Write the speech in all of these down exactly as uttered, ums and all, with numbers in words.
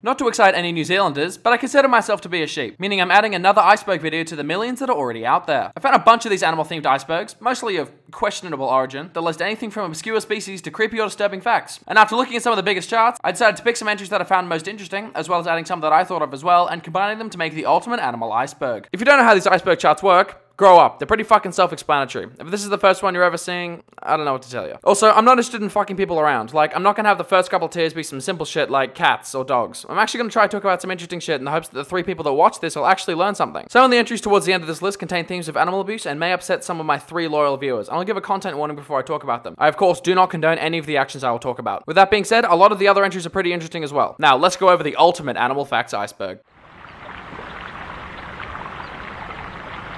Not to excite any New Zealanders, but I consider myself to be a sheep, meaning I'm adding another iceberg video to the millions that are already out there. I found a bunch of these animal-themed icebergs, mostly of questionable origin, that list anything from obscure species to creepy or disturbing facts. And after looking at some of the biggest charts, I decided to pick some entries that I found most interesting, as well as adding some that I thought of as well, and combining them to make the ultimate animal iceberg. If you don't know how these iceberg charts work, grow up. They're pretty fucking self-explanatory. If this is the first one you're ever seeing, I don't know what to tell you. Also, I'm not interested in fucking people around. Like, I'm not gonna have the first couple of tiers be some simple shit like cats or dogs. I'm actually gonna try to talk about some interesting shit in the hopes that the three people that watch this will actually learn something. Some of the entries towards the end of this list contain themes of animal abuse and may upset some of my three loyal viewers. I'll give a content warning before I talk about them. I, of course, do not condone any of the actions I will talk about. With that being said, a lot of the other entries are pretty interesting as well. Now, let's go over the ultimate animal facts iceberg.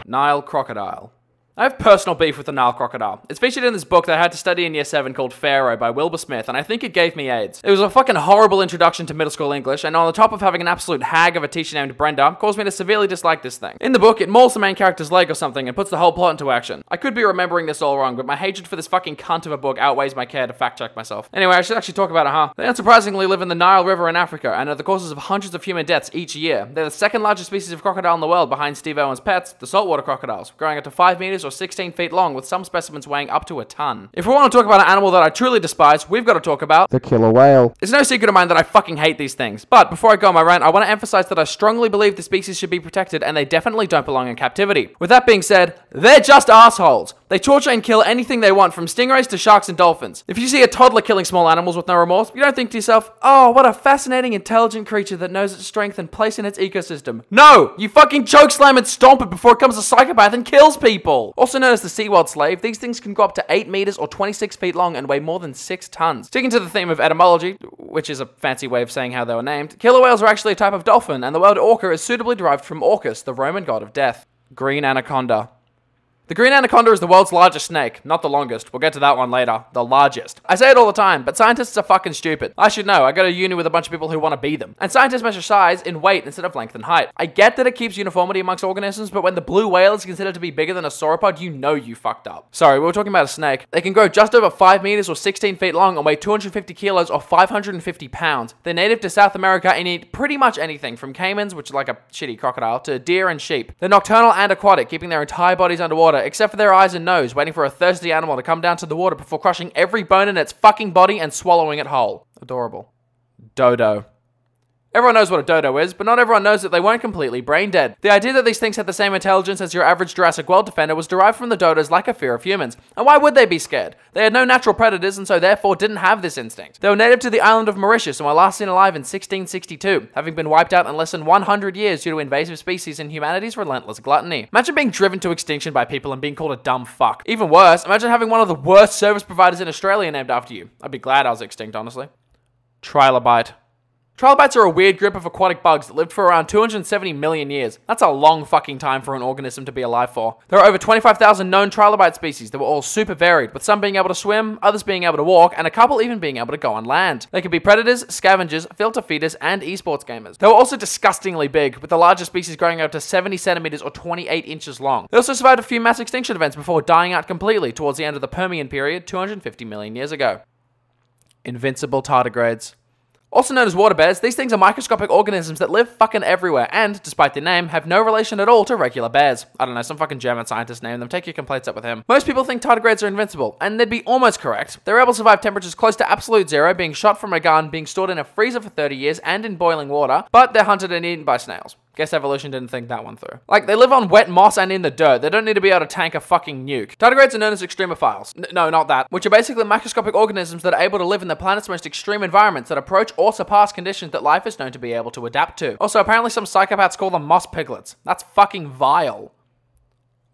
Nile crocodile. I have personal beef with the Nile crocodile. It's featured in this book that I had to study in year seven called Pharaoh by Wilbur Smith, and I think it gave me AIDS. It was a fucking horrible introduction to middle school English, and on the top of having an absolute hag of a teacher named Brenda, caused me to severely dislike this thing. In the book, it mauls the main character's leg or something and puts the whole plot into action. I could be remembering this all wrong, but my hatred for this fucking cunt of a book outweighs my care to fact check myself. Anyway, I should actually talk about it, huh? They unsurprisingly live in the Nile River in Africa, and are the causes of hundreds of human deaths each year. They're the second largest species of crocodile in the world behind Steve Irwin's pets, the saltwater crocodiles, growing up to five meters or sixteen feet long, with some specimens weighing up to a ton. If we want to talk about an animal that I truly despise, we've got to talk about the killer whale. It's no secret of mine that I fucking hate these things, but before I go on my rant, I want to emphasize that I strongly believe the species should be protected and they definitely don't belong in captivity. With that being said, they're just assholes. They torture and kill anything they want, from stingrays to sharks and dolphins. If you see a toddler killing small animals with no remorse, you don't think to yourself, oh, what a fascinating, intelligent creature that knows its strength and place in its ecosystem. No! You fucking chokeslam and stomp it before it becomes a psychopath and kills people! Also known as the SeaWorld slave, these things can go up to eight meters or twenty-six feet long and weigh more than six tons. Sticking to the theme of etymology, which is a fancy way of saying how they were named, killer whales are actually a type of dolphin, and the word orca is suitably derived from Orcus, the Roman god of death. Green anaconda. The green anaconda is the world's largest snake, not the longest. We'll get to that one later. The largest. I say it all the time, but scientists are fucking stupid. I should know. I go to uni with a bunch of people who want to be them. And scientists measure size in weight instead of length and height. I get that it keeps uniformity amongst organisms, but when the blue whale is considered to be bigger than a sauropod, you know you fucked up. Sorry, we were talking about a snake. They can grow just over five meters or sixteen feet long and weigh two hundred fifty kilos or five hundred fifty pounds. They're native to South America and eat pretty much anything, from caimans, which is like a shitty crocodile, to deer and sheep. They're nocturnal and aquatic, keeping their entire bodies underwater, except for their eyes and nose, waiting for a thirsty animal to come down to the water before crushing every bone in its fucking body and swallowing it whole. Adorable. Dodo. Everyone knows what a dodo is, but not everyone knows that they weren't completely brain dead. The idea that these things had the same intelligence as your average Jurassic World defender was derived from the dodo's lack of fear of humans. And why would they be scared? They had no natural predators and so therefore didn't have this instinct. They were native to the island of Mauritius and were last seen alive in sixteen sixty-two, having been wiped out in less than one hundred years due to invasive species and humanity's relentless gluttony. Imagine being driven to extinction by people and being called a dumb fuck. Even worse, imagine having one of the worst service providers in Australia named after you. I'd be glad I was extinct, honestly. Trilobite. Trilobites are a weird group of aquatic bugs that lived for around two hundred seventy million years. That's a long fucking time for an organism to be alive for. There are over twenty-five thousand known trilobite species that were all super varied, with some being able to swim, others being able to walk, and a couple even being able to go on land. They could be predators, scavengers, filter feeders, and esports gamers. They were also disgustingly big, with the larger species growing up to seventy centimeters or twenty-eight inches long. They also survived a few mass extinction events before dying out completely towards the end of the Permian period two hundred fifty million years ago. Invincible tardigrades. Also known as water bears, these things are microscopic organisms that live fucking everywhere and, despite their name, have no relation at all to regular bears. I don't know, some fucking German scientist named them. Take your complaints up with him. Most people think tardigrades are invincible, and they'd be almost correct. They're able to survive temperatures close to absolute zero, being shot from a gun, being stored in a freezer for thirty years, and in boiling water, but they're hunted and eaten by snails. Guess evolution didn't think that one through. Like, they live on wet moss and in the dirt. They don't need to be able to tank a fucking nuke. Tardigrades are known as extremophiles. N no, not that. Which are basically microscopic organisms that are able to live in the planet's most extreme environments that approach or surpass conditions that life is known to be able to adapt to. Also, apparently some psychopaths call them moss piglets. That's fucking vile.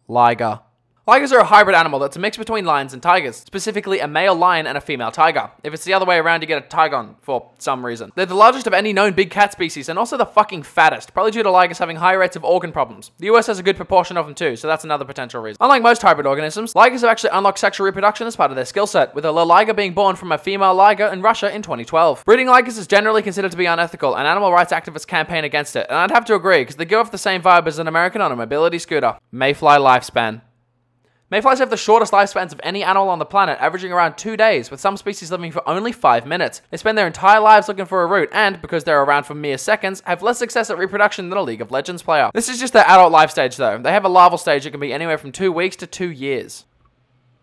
Liger. Ligers are a hybrid animal that's a mix between lions and tigers, specifically a male lion and a female tiger. If it's the other way around, you get a tigon for some reason. They're the largest of any known big cat species and also the fucking fattest, probably due to ligers having high rates of organ problems. The U S has a good proportion of them too, so that's another potential reason. Unlike most hybrid organisms, ligers have actually unlocked sexual reproduction as part of their skill set, with a little liger being born from a female liger in Russia in twenty twelve. Breeding ligers is generally considered to be unethical, and animal rights activists campaign against it, and I'd have to agree, because they give off the same vibe as an American on a mobility scooter. Mayfly lifespan. Mayflies have the shortest lifespans of any animal on the planet, averaging around two days, with some species living for only five minutes. They spend their entire lives looking for a root, and, because they're around for mere seconds, have less success at reproduction than a League of Legends player. This is just their adult life stage though. They have a larval stage that can be anywhere from two weeks to two years.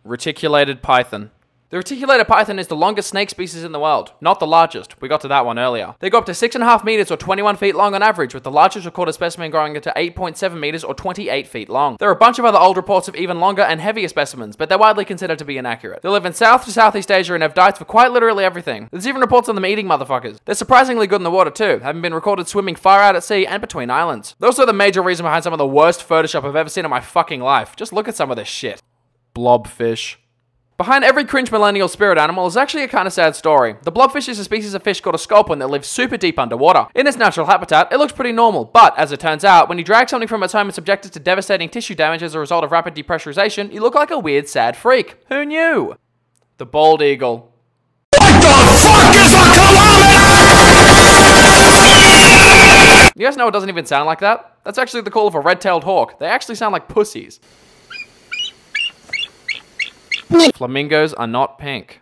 Reticulated python. The reticulated python is the longest snake species in the world, not the largest. We got to that one earlier. They go up to six point five meters or twenty-one feet long on average, with the largest recorded specimen growing into eight point seven meters or twenty-eight feet long. There are a bunch of other old reports of even longer and heavier specimens, but they're widely considered to be inaccurate. They live in South to Southeast Asia and have diets for quite literally everything. There's even reports on them eating motherfuckers. They're surprisingly good in the water too, having been recorded swimming far out at sea and between islands. They're also the major reason behind some of the worst Photoshop I've ever seen in my fucking life. Just look at some of this shit. Blobfish. Behind every cringe millennial spirit animal is actually a kind of sad story. The blobfish is a species of fish called a sculpin that lives super deep underwater. In its natural habitat, it looks pretty normal, but as it turns out, when you drag something from its home and subject it to devastating tissue damage as a result of rapid depressurization, you look like a weird sad freak. Who knew? The bald eagle. What the fuck is a kilometer? You guys know it doesn't even sound like that? That's actually the call of a red-tailed hawk. They actually sound like pussies. Flamingos are not pink.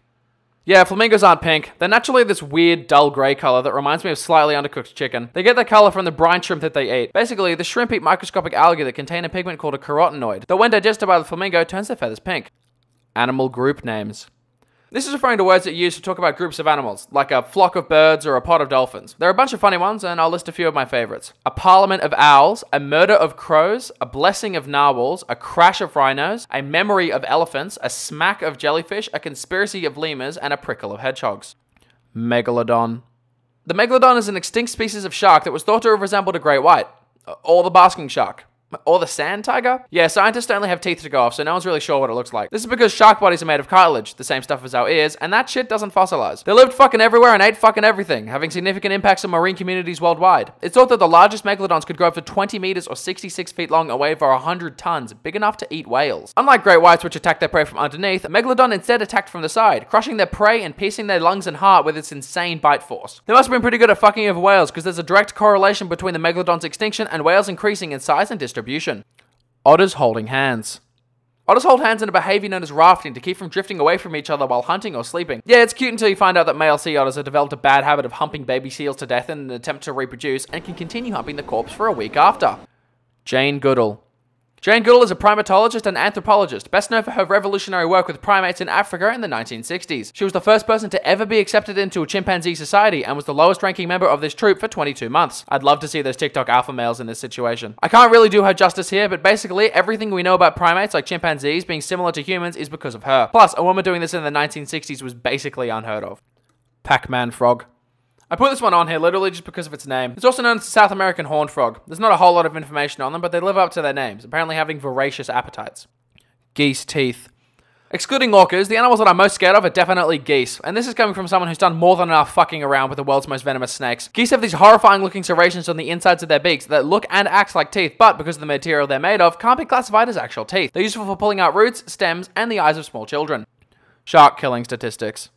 Yeah, flamingos aren't pink. They're naturally this weird, dull grey colour that reminds me of slightly undercooked chicken. They get their colour from the brine shrimp that they eat. Basically, the shrimp eat microscopic algae that contain a pigment called a carotenoid, that when digested by the flamingo, turns their feathers pink. Animal group names. This is referring to words that you use to talk about groups of animals, like a flock of birds or a pod of dolphins. There are a bunch of funny ones, and I'll list a few of my favourites. A parliament of owls, a murder of crows, a blessing of narwhals, a crash of rhinos, a memory of elephants, a smack of jellyfish, a conspiracy of lemurs, and a prickle of hedgehogs. Megalodon. The megalodon is an extinct species of shark that was thought to have resembled a great white, or the basking shark. Or the sand tiger? Yeah, scientists only have teeth to go off, so no one's really sure what it looks like. This is because shark bodies are made of cartilage, the same stuff as our ears, and that shit doesn't fossilize. They lived fucking everywhere and ate fucking everything, having significant impacts on marine communities worldwide. It's thought that the largest megalodons could grow up to twenty meters or sixty-six feet long and weigh over one hundred tons, big enough to eat whales. Unlike great whites, which attack their prey from underneath, megalodon instead attacked from the side, crushing their prey and piercing their lungs and heart with its insane bite force. They must have been pretty good at fucking over whales, because there's a direct correlation between the megalodon's extinction and whales increasing in size and distribution. Distribution. Otters holding hands. Otters hold hands in a behavior known as rafting to keep from drifting away from each other while hunting or sleeping. Yeah, it's cute until you find out that male sea otters have developed a bad habit of humping baby seals to death in an attempt to reproduce and can continue humping the corpse for a week after. Jane Goodall. Jane Goodall is a primatologist and anthropologist, best known for her revolutionary work with primates in Africa in the nineteen sixties. She was the first person to ever be accepted into a chimpanzee society and was the lowest ranking member of this troop for twenty-two months. I'd love to see those TikTok alpha males in this situation. I can't really do her justice here, but basically everything we know about primates like chimpanzees being similar to humans is because of her. Plus, a woman doing this in the nineteen sixties was basically unheard of. Pac-Man frog. I put this one on here literally just because of its name. It's also known as the South American horned frog. There's not a whole lot of information on them, but they live up to their names, apparently having voracious appetites. Geese teeth. Excluding orcas, the animals that I'm most scared of are definitely geese, and this is coming from someone who's done more than enough fucking around with the world's most venomous snakes. Geese have these horrifying looking serrations on the insides of their beaks that look and act like teeth, but because of the material they're made of, can't be classified as actual teeth. They're useful for pulling out roots, stems, and the eyes of small children. Shark killing statistics.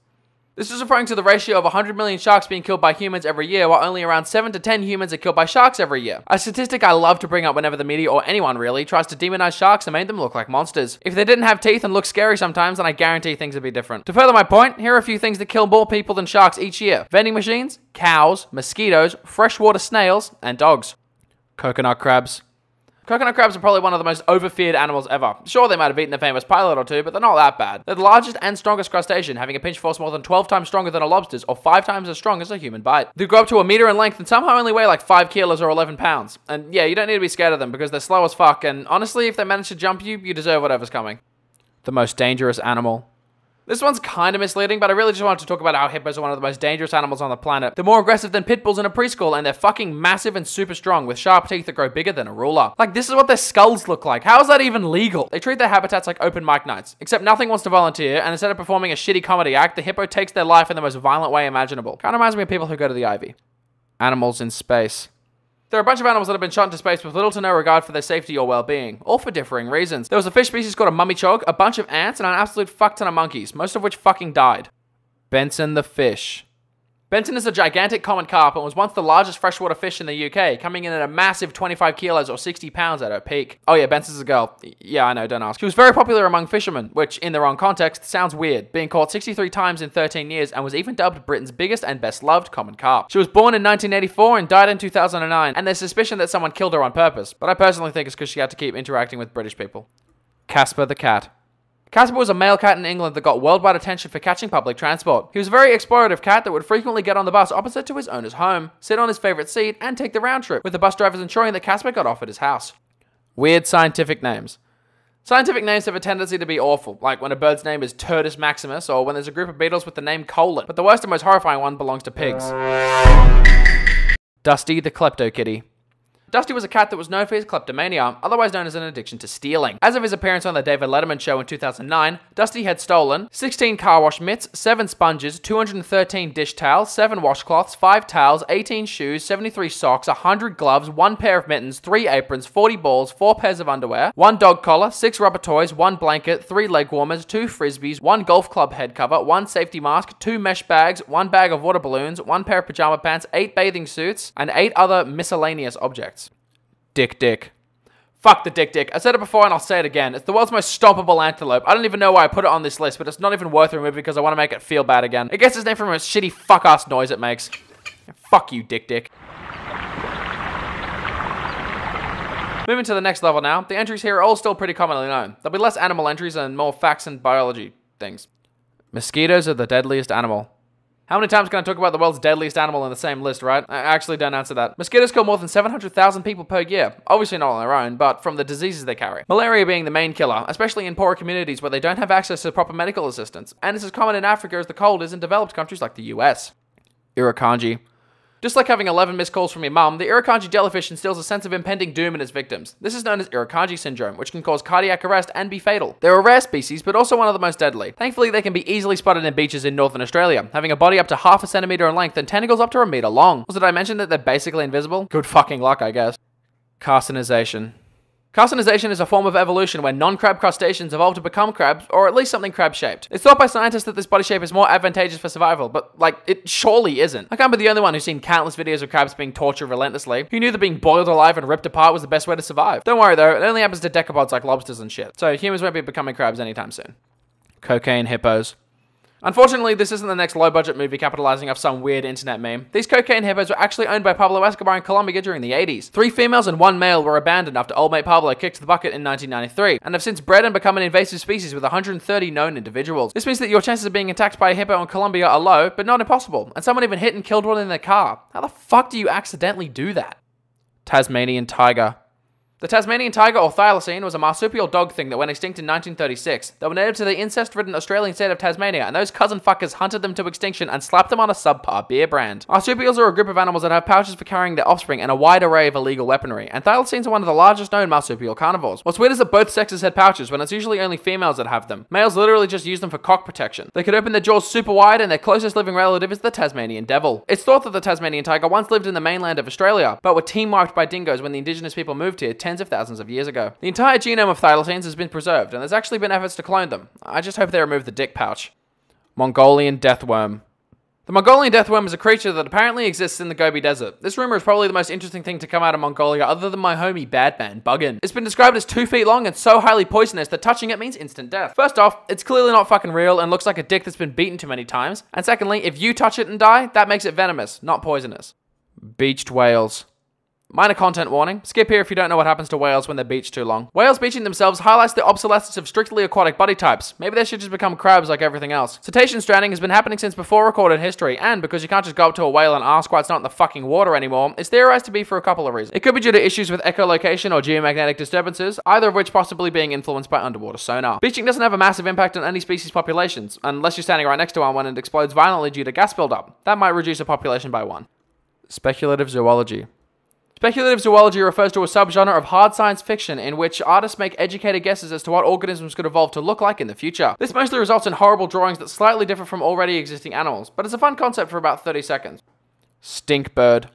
This is referring to the ratio of one hundred million sharks being killed by humans every year, while only around seven to ten humans are killed by sharks every year. A statistic I love to bring up whenever the media, or anyone really, tries to demonize sharks and make them look like monsters. If they didn't have teeth and look scary sometimes, then I guarantee things would be different. To further my point, here are a few things that kill more people than sharks each year. Vending machines, cows, mosquitoes, freshwater snails, and dogs. Coconut crabs. Coconut crabs are probably one of the most overfeared animals ever. Sure, they might have eaten the famous pilot or two, but they're not that bad. They're the largest and strongest crustacean, having a pinch force more than twelve times stronger than a lobster's, or five times as strong as a human bite. They grow up to a meter in length and somehow only weigh like five kilos or eleven pounds. And yeah, you don't need to be scared of them because they're slow as fuck, and honestly, if they manage to jump you, you deserve whatever's coming. The most dangerous animal. This one's kind of misleading, but I really just wanted to talk about how hippos are one of the most dangerous animals on the planet. They're more aggressive than pit bulls in a preschool, and they're fucking massive and super strong, with sharp teeth that grow bigger than a ruler. Like, this is what their skulls look like. How is that even legal? They treat their habitats like open mic nights, except nothing wants to volunteer, and instead of performing a shitty comedy act, the hippo takes their life in the most violent way imaginable. Kind of reminds me of people who go to the Ivy. Animals in space. There are a bunch of animals that have been shot into space with little to no regard for their safety or well-being, all for differing reasons. There was a fish species called a mummichog, a bunch of ants, and an absolute fuckton of monkeys, most of which fucking died. Benson the fish. Benton is a gigantic common carp and was once the largest freshwater fish in the U K, coming in at a massive twenty-five kilos or sixty pounds at her peak. Oh yeah, Benson's a girl. Yeah, I know, don't ask. She was very popular among fishermen, which in the wrong context sounds weird, being caught sixty-three times in thirteen years and was even dubbed Britain's biggest and best loved common carp. She was born in nineteen eighty-four and died in two thousand nine, and there's suspicion that someone killed her on purpose, but I personally think it's because she had to keep interacting with British people. Casper the cat. Casper was a male cat in England that got worldwide attention for catching public transport. He was a very explorative cat that would frequently get on the bus opposite to his owner's home, sit on his favourite seat, and take the round trip, with the bus drivers ensuring that Casper got off at his house. Weird scientific names. Scientific names have a tendency to be awful, like when a bird's name is Turdus maximus, or when there's a group of beetles with the name colon, but the worst and most horrifying one belongs to pigs. Dusty the Kleptokitty. Dusty was a cat that was known for his kleptomania, otherwise known as an addiction to stealing. As of his appearance on the David Letterman show in two thousand nine, Dusty had stolen sixteen car wash mitts, seven sponges, two hundred thirteen dish towels, seven washcloths, five towels, eighteen shoes, seventy-three socks, one hundred gloves, one pair of mittens, three aprons, forty balls, four pairs of underwear, one dog collar, six rubber toys, one blanket, three leg warmers, two frisbees, one golf club head cover, one safety mask, two mesh bags, one bag of water balloons, one pair of pajama pants, eight bathing suits, and eight other miscellaneous objects. Dick Dick. Fuck the Dick Dick. I said it before and I'll say it again. It's the world's most stompable antelope. I don't even know why I put it on this list, but it's not even worth removing because I want to make it feel bad again. It gets its name from a shitty fuck-ass noise it makes. Fuck you, Dick Dick. Moving to the next level now. The entries here are all still pretty commonly known. There'll be less animal entries and more facts and biology things. Mosquitoes are the deadliest animal. How many times can I talk about the world's deadliest animal in the same list, right? I actually don't answer that. Mosquitoes kill more than seven hundred thousand people per year. Obviously not on their own, but from the diseases they carry. Malaria being the main killer, especially in poorer communities where they don't have access to proper medical assistance. And it's as common in Africa as the cold is in developed countries like the U S. Irukandji. Just like having eleven missed calls from your mum, the Irukandji jellyfish instills a sense of impending doom in its victims. This is known as Irukandji syndrome, which can cause cardiac arrest and be fatal. They're a rare species, but also one of the most deadly. Thankfully, they can be easily spotted in beaches in northern Australia, having a body up to half a centimetre in length and tentacles up to a metre long. Also, did I mention that they're basically invisible? Good fucking luck, I guess. Carcinization. Carcinization is a form of evolution where non-crab crustaceans evolve to become crabs, or at least something crab-shaped. It's thought by scientists that this body shape is more advantageous for survival, but, like, it surely isn't. I can't be the only one who's seen countless videos of crabs being tortured relentlessly. Who knew that being boiled alive and ripped apart was the best way to survive? Don't worry, though, it only happens to decapods like lobsters and shit. So humans won't be becoming crabs anytime soon. Cocaine hippos. Unfortunately, this isn't the next low-budget movie capitalizing off some weird internet meme. These cocaine hippos were actually owned by Pablo Escobar in Colombia during the eighties. Three females and one male were abandoned after old mate Pablo kicked the bucket in nineteen ninety-three, and have since bred and become an invasive species with one hundred thirty known individuals. This means that your chances of being attacked by a hippo in Colombia are low, but not impossible, and someone even hit and killed one in their car. How the fuck do you accidentally do that? Tasmanian tiger. The Tasmanian tiger, or thylacine, was a marsupial dog thing that went extinct in nineteen thirty-six. They were native to the incest-ridden Australian state of Tasmania, and those cousin fuckers hunted them to extinction and slapped them on a subpar beer brand. Marsupials are a group of animals that have pouches for carrying their offspring and a wide array of illegal weaponry, and thylacines are one of the largest known marsupial carnivores. What's weird is that both sexes had pouches, when it's usually only females that have them. Males literally just use them for cock protection. They could open their jaws super wide, and their closest living relative is the Tasmanian devil. It's thought that the Tasmanian tiger once lived in the mainland of Australia, but were team-marked by dingoes when the indigenous people moved here tens of thousands of years ago. The entire genome of thylacines has been preserved, and there's actually been efforts to clone them. I just hope they remove the dick pouch. Mongolian Deathworm. The Mongolian Deathworm is a creature that apparently exists in the Gobi Desert. This rumor is probably the most interesting thing to come out of Mongolia other than my homie Badman Buggin. It's been described as two feet long and so highly poisonous that touching it means instant death. First off, it's clearly not fucking real and looks like a dick that's been beaten too many times. And secondly, if you touch it and die, that makes it venomous, not poisonous. Beached whales. Minor content warning. Skip here if you don't know what happens to whales when they're beached too long. Whales beaching themselves highlights the obsolescence of strictly aquatic body types. Maybe they should just become crabs like everything else. Cetacean stranding has been happening since before recorded history, and because you can't just go up to a whale and ask why it's not in the fucking water anymore, it's theorized to be for a couple of reasons. It could be due to issues with echolocation or geomagnetic disturbances, either of which possibly being influenced by underwater sonar. Beaching doesn't have a massive impact on any species populations, unless you're standing right next to one when it explodes violently due to gas buildup. That might reduce a population by one. Speculative zoology. Speculative zoology refers to a subgenre of hard science fiction in which artists make educated guesses as to what organisms could evolve to look like in the future. This mostly results in horrible drawings that slightly differ from already existing animals, but it's a fun concept for about thirty seconds. Stinkbird.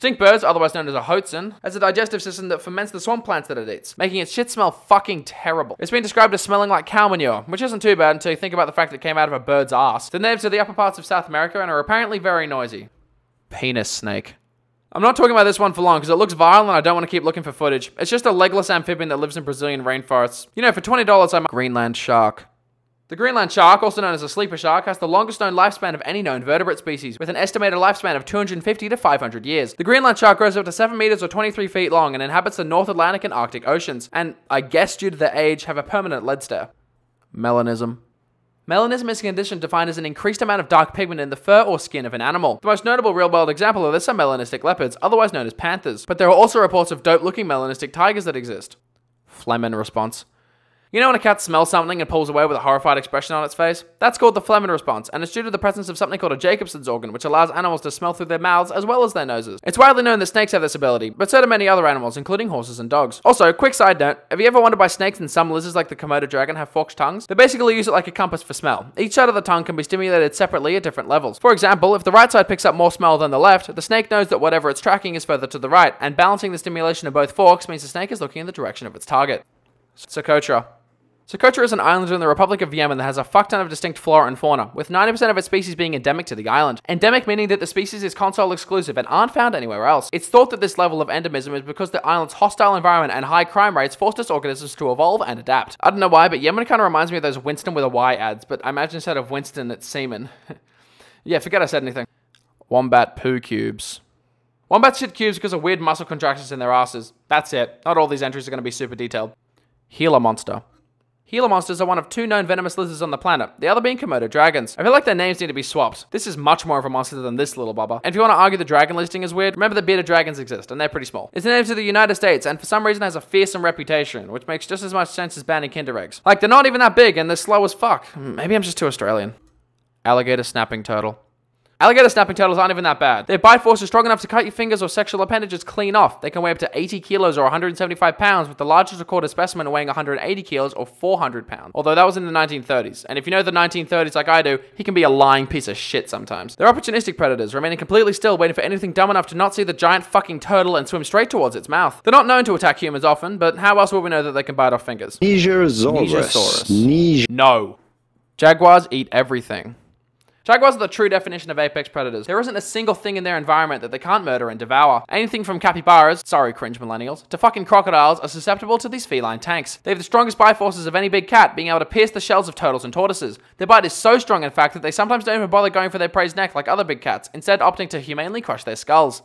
Stinkbirds, otherwise known as a hoatzin, has a digestive system that ferments the swamp plants that it eats, making its shit smell fucking terrible. It's been described as smelling like cow manure, which isn't too bad until you think about the fact that it came out of a bird's ass. The natives of the upper parts of South America and are apparently very noisy. Penis snake. I'm not talking about this one for long because it looks vile and I don't want to keep looking for footage. It's just a legless amphibian that lives in Brazilian rainforests. You know, for twenty dollars I might- Greenland shark. The Greenland shark, also known as a sleeper shark, has the longest known lifespan of any known vertebrate species, with an estimated lifespan of two hundred fifty to five hundred years. The Greenland shark grows up to seven meters or twenty-three feet long and inhabits the North Atlantic and Arctic oceans, and, I guess due to their age, have a permanent lead stare. Melanism. Melanism is a condition defined as an increased amount of dark pigment in the fur or skin of an animal. The most notable real-world example of this are melanistic leopards, otherwise known as panthers, but there are also reports of dope-looking melanistic tigers that exist. Phlegm response. You know when a cat smells something and pulls away with a horrified expression on its face? That's called the phlegm response, and it's due to the presence of something called a Jacobson's organ, which allows animals to smell through their mouths as well as their noses. It's widely known that snakes have this ability, but so do many other animals, including horses and dogs. Also, quick side note, have you ever wondered why snakes and some lizards like the Komodo dragon have forked tongues? They basically use it like a compass for smell. Each side of the tongue can be stimulated separately at different levels. For example, if the right side picks up more smell than the left, the snake knows that whatever it's tracking is further to the right, and balancing the stimulation of both forks means the snake is looking in the direction of its target. Socotra. Socotra is an island in the Republic of Yemen that has a fuck ton of distinct flora and fauna, with ninety percent of its species being endemic to the island. Endemic meaning that the species is console exclusive and aren't found anywhere else. It's thought that this level of endemism is because the island's hostile environment and high crime rates forced its organisms to evolve and adapt. I don't know why, but Yemen kind of reminds me of those Winston with a Y ads, but I imagine instead of Winston, it's semen. Yeah, forget I said anything. Wombat poo cubes. Wombats shit cubes because of weird muscle contractions in their asses. That's it. Not all these entries are going to be super detailed. Gila monster. Gila monsters are one of two known venomous lizards on the planet, the other being Komodo dragons. I feel like their names need to be swapped. This is much more of a monster than this little bubba. And if you want to argue the dragon listing is weird, remember that bearded dragons exist, and they're pretty small. It's native to the United States, and for some reason has a fearsome reputation, which makes just as much sense as banning Kinder eggs. Like, they're not even that big, and they're slow as fuck. Maybe I'm just too Australian. Alligator snapping turtle. Alligator snapping turtles aren't even that bad. Their bite force is strong enough to cut your fingers or sexual appendages clean off. They can weigh up to eighty kilos or one hundred seventy-five pounds, with the largest recorded specimen weighing one hundred eighty kilos or four hundred pounds. Although that was in the nineteen thirties. And if you know the nineteen thirties like I do, he can be a lying piece of shit sometimes. They're opportunistic predators, remaining completely still, waiting for anything dumb enough to not see the giant fucking turtle and swim straight towards its mouth. They're not known to attack humans often, but how else will we know that they can bite off fingers? Nigersaurus. Niger. No. Jaguars eat everything. Jaguars are the true definition of apex predators. There isn't a single thing in their environment that they can't murder and devour. Anything from capybaras, sorry cringe millennials, to fucking crocodiles are susceptible to these feline tanks. They have the strongest bite forces of any big cat, being able to pierce the shells of turtles and tortoises. Their bite is so strong, in fact, that they sometimes don't even bother going for their prey's neck like other big cats, instead opting to humanely crush their skulls.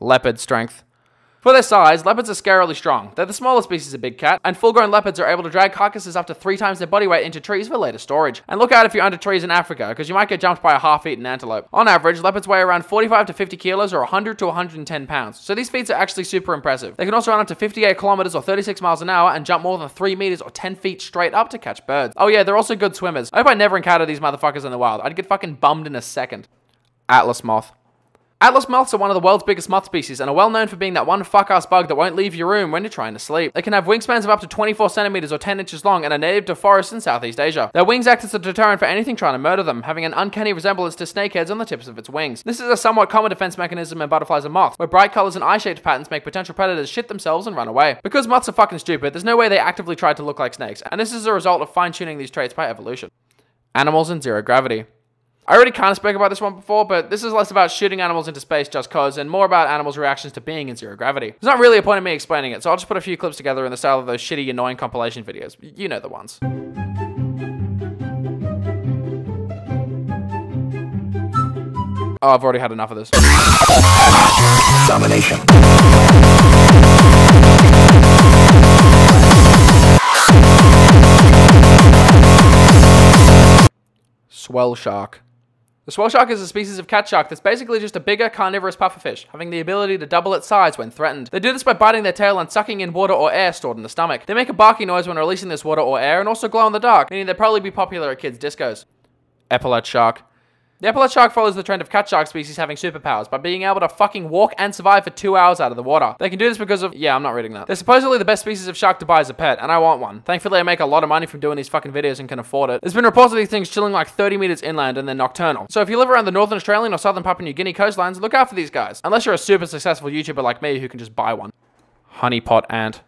Leopard strength. For their size, leopards are scarily strong. They're the smallest species of big cat, and full-grown leopards are able to drag carcasses up to three times their body weight into trees for later storage. And look out if you're under trees in Africa, because you might get jumped by a half-eaten antelope. On average, leopards weigh around forty-five to fifty kilos or one hundred to one hundred ten pounds, so these feats are actually super impressive. They can also run up to fifty-eight kilometers or thirty-six miles an hour and jump more than three meters or ten feet straight up to catch birds. Oh yeah, they're also good swimmers. I hope I never encounter these motherfuckers in the wild. I'd get fucking bummed in a second. Atlas moth. Atlas moths are one of the world's biggest moth species and are well known for being that one fuck-ass bug that won't leave your room when you're trying to sleep. They can have wingspans of up to twenty-four centimeters or ten inches long and are native to forests in Southeast Asia. Their wings act as a deterrent for anything trying to murder them, having an uncanny resemblance to snakeheads on the tips of its wings. This is a somewhat common defense mechanism in butterflies and moths, where bright colors and eye-shaped patterns make potential predators shit themselves and run away. Because moths are fucking stupid, there's no way they actively tried to look like snakes, and this is a result of fine-tuning these traits by evolution. Animals in zero gravity. I already kind of spoke about this one before, but this is less about shooting animals into space just cause, and more about animals' reactions to being in zero gravity. There's not really a point in me explaining it, so I'll just put a few clips together in the style of those shitty, annoying compilation videos. You know the ones. Oh, I've already had enough of this. Domination. Swell shark. The swell shark is a species of cat shark that's basically just a bigger carnivorous pufferfish, having the ability to double its size when threatened. They do this by biting their tail and sucking in water or air stored in the stomach. They make a barking noise when releasing this water or air and also glow in the dark, meaning they'd probably be popular at kids' discos. Epaulette shark. The epaulette shark follows the trend of cat shark species having superpowers by being able to fucking walk and survive for two hours out of the water. They can do this because of- yeah, I'm not reading that. They're supposedly the best species of shark to buy as a pet, and I want one. Thankfully, I make a lot of money from doing these fucking videos and can afford it. There's been reports of these things chilling like thirty meters inland and they're nocturnal. So if you live around the northern Australian or southern Papua New Guinea coastlines, look out for these guys. Unless you're a super successful YouTuber like me who can just buy one. Honeypot ant.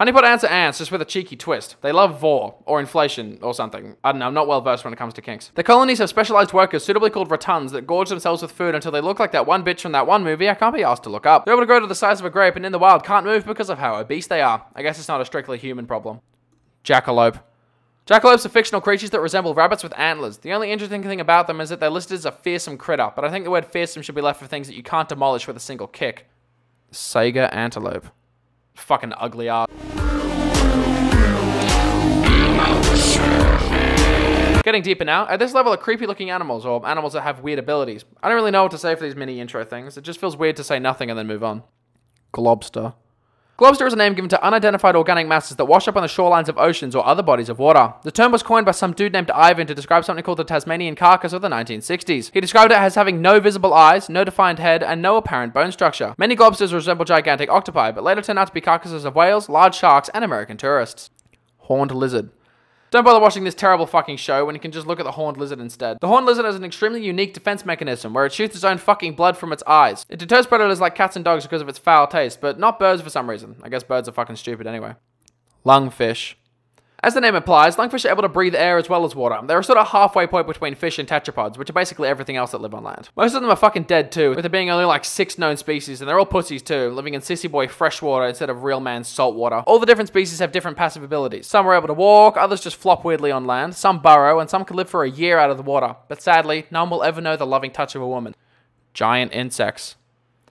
Honeypot ants are ants, just with a cheeky twist. They love V O R, or inflation, or something. I don't know, I'm not well versed when it comes to kinks. The colonies have specialized workers suitably called rotunds that gorge themselves with food until they look like that one bitch from that one movie I can't be asked to look up. They're able to grow to the size of a grape and in the wild can't move because of how obese they are. I guess it's not a strictly human problem. Jackalope. Jackalopes are fictional creatures that resemble rabbits with antlers. The only interesting thing about them is that they're listed as a fearsome critter, but I think the word fearsome should be left for things that you can't demolish with a single kick. Saiga antelope. Fucking ugly ass. Getting deeper now, at this level are creepy looking animals, or animals that have weird abilities. I don't really know what to say for these mini intro things, it just feels weird to say nothing and then move on. Globster. Globster is a name given to unidentified organic masses that wash up on the shorelines of oceans or other bodies of water. The term was coined by some dude named Ivan to describe something called the Tasmanian carcass of the nineteen sixties. He described it as having no visible eyes, no defined head, and no apparent bone structure. Many globsters resemble gigantic octopi, but later turned out to be carcasses of whales, large sharks, and American tourists. Horned lizard. Don't bother watching this terrible fucking show when you can just look at the horned lizard instead. The horned lizard has an extremely unique defense mechanism where it shoots its own fucking blood from its eyes. It deters predators like cats and dogs because of its foul taste, but not birds for some reason. I guess birds are fucking stupid anyway. Lungfish. As the name implies, lungfish are able to breathe air as well as water. They're a sort of halfway point between fish and tetrapods, which are basically everything else that live on land. Most of them are fucking dead too, with there being only like six known species, and they're all pussies too, living in sissy boy freshwater instead of real man's saltwater. All the different species have different passive abilities. Some are able to walk, others just flop weirdly on land, some burrow, and some can live for a year out of the water. But sadly, none will ever know the loving touch of a woman. Giant insects.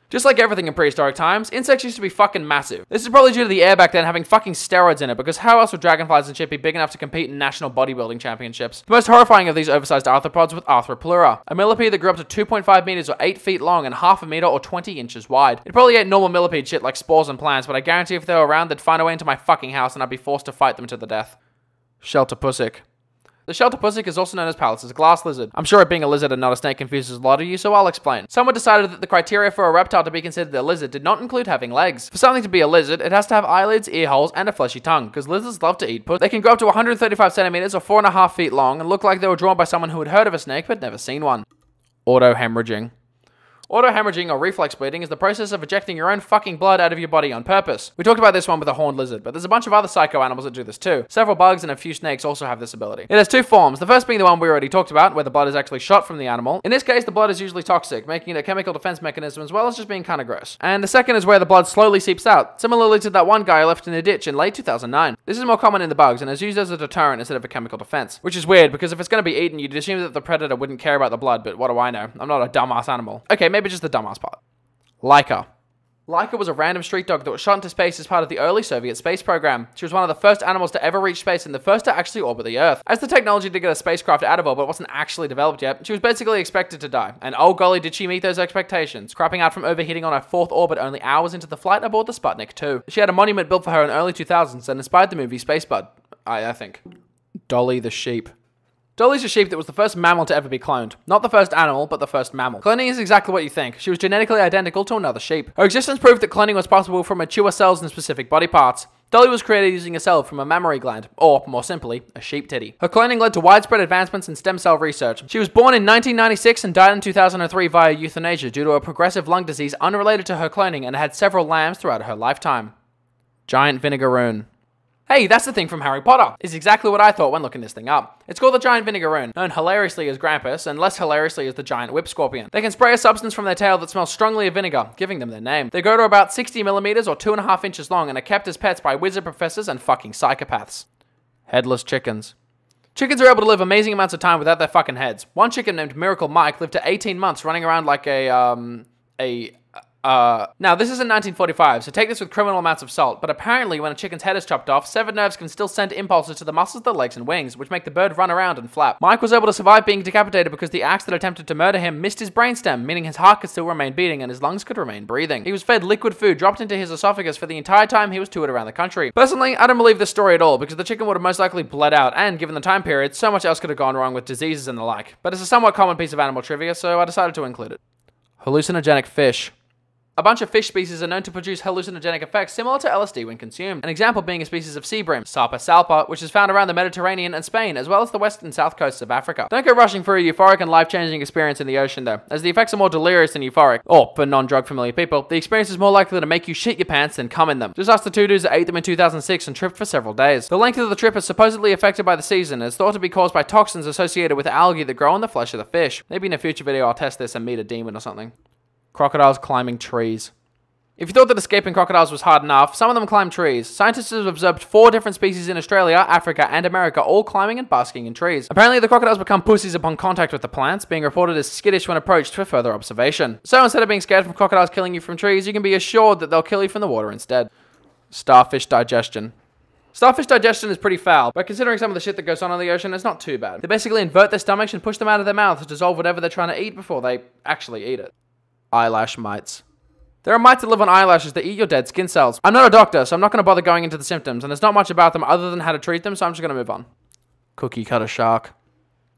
Just like everything in prehistoric times, insects used to be fucking massive. This is probably due to the air back then having fucking steroids in it, because how else would dragonflies and shit be big enough to compete in national bodybuilding championships? The most horrifying of these oversized arthropods was Arthroplura, a millipede that grew up to two point five meters or eight feet long and half a meter or twenty inches wide. It probably ate normal millipede shit like spores and plants, but I guarantee if they were around, they'd find a way into my fucking house and I'd be forced to fight them to the death. Shelterpusik. The shelterpusik is also known as Pallas's glass lizard. I'm sure it being a lizard and not a snake confuses a lot of you, so I'll explain. Someone decided that the criteria for a reptile to be considered a lizard did not include having legs. For something to be a lizard, it has to have eyelids, ear holes, and a fleshy tongue, because lizards love to eat pussy. They can grow up to one hundred thirty-five centimeters or four and a half feet long and look like they were drawn by someone who had heard of a snake but never seen one. Auto-hemorrhaging. Auto-hemorrhaging or reflex bleeding is the process of ejecting your own fucking blood out of your body on purpose. We talked about this one with a horned lizard, but there's a bunch of other psycho animals that do this too. Several bugs and a few snakes also have this ability. It has two forms, the first being the one we already talked about, where the blood is actually shot from the animal. In this case, the blood is usually toxic, making it a chemical defense mechanism as well as just being kinda gross. And the second is where the blood slowly seeps out, similarly to that one guy left in a ditch in late two thousand nine. This is more common in the bugs and is used as a deterrent instead of a chemical defense. Which is weird, because if it's gonna be eaten, you'd assume that the predator wouldn't care about the blood, but what do I know? I'm not a dumbass animal. Okay, maybe just the dumbass part. Laika. Laika was a random street dog that was shot into space as part of the early Soviet space program. She was one of the first animals to ever reach space and the first to actually orbit the Earth. As the technology to get a spacecraft out of orbit wasn't actually developed yet, she was basically expected to die. And oh golly, did she meet those expectations, crapping out from overheating on her fourth orbit only hours into the flight aboard the Sputnik two. She had a monument built for her in early two thousands and inspired the movie Space Bud, I, I think. Dolly the sheep. Dolly's a sheep that was the first mammal to ever be cloned. Not the first animal, but the first mammal. Cloning is exactly what you think. She was genetically identical to another sheep. Her existence proved that cloning was possible from mature cells in specific body parts. Dolly was created using a cell from a mammary gland, or, more simply, a sheep titty. Her cloning led to widespread advancements in stem cell research. She was born in nineteen ninety-six and died in two thousand three via euthanasia due to a progressive lung disease unrelated to her cloning and had several lambs throughout her lifetime. Giant Vinegaroon. Hey, that's the thing from Harry Potter. It's exactly what I thought when looking this thing up. It's called the Giant Vinegaroon, known hilariously as Grampus, and less hilariously as the Giant Whip Scorpion. They can spray a substance from their tail that smells strongly of vinegar, giving them their name. They grow to about sixty millimeters or two and a half inches long and are kept as pets by wizard professors and fucking psychopaths. Headless chickens. Chickens are able to live amazing amounts of time without their fucking heads. One chicken named Miracle Mike lived to eighteen months running around like a, um, a... Uh, now, this is in nineteen forty-five, so take this with criminal amounts of salt, but apparently when a chicken's head is chopped off, severed nerves can still send impulses to the muscles of the legs and wings, which make the bird run around and flap. Mike was able to survive being decapitated because the axe that attempted to murder him missed his brainstem, meaning his heart could still remain beating and his lungs could remain breathing. He was fed liquid food dropped into his esophagus for the entire time he was toured around the country. Personally, I don't believe this story at all, because the chicken would have most likely bled out, and given the time period, so much else could have gone wrong with diseases and the like. But it's a somewhat common piece of animal trivia, so I decided to include it. Hallucinogenic fish. A bunch of fish species are known to produce hallucinogenic effects similar to L S D when consumed. An example being a species of sea bream, Sarpa salpa, which is found around the Mediterranean and Spain, as well as the west and south coasts of Africa. Don't go rushing for a euphoric and life-changing experience in the ocean though, as the effects are more delirious than euphoric, or for non-drug familiar people, the experience is more likely to make you shit your pants than cum in them. Just ask the two dudes that ate them in two thousand six and tripped for several days. The length of the trip is supposedly affected by the season, and is thought to be caused by toxins associated with algae that grow on the flesh of the fish. Maybe in a future video I'll test this and meet a demon or something. Crocodiles climbing trees. If you thought that escaping crocodiles was hard enough, some of them climb trees. Scientists have observed four different species in Australia, Africa, and America, all climbing and basking in trees. Apparently, the crocodiles become pussies upon contact with the plants, being reported as skittish when approached for further observation. So instead of being scared from crocodiles killing you from trees, you can be assured that they'll kill you from the water instead. Starfish digestion. Starfish digestion is pretty foul, but considering some of the shit that goes on in the ocean, it's not too bad. They basically invert their stomachs and push them out of their mouths to dissolve whatever they're trying to eat before they actually eat it. Eyelash mites. There are mites that live on eyelashes that eat your dead skin cells. I'm not a doctor, so I'm not going to bother going into the symptoms, and there's not much about them other than how to treat them, so I'm just going to move on. Cookie cutter shark.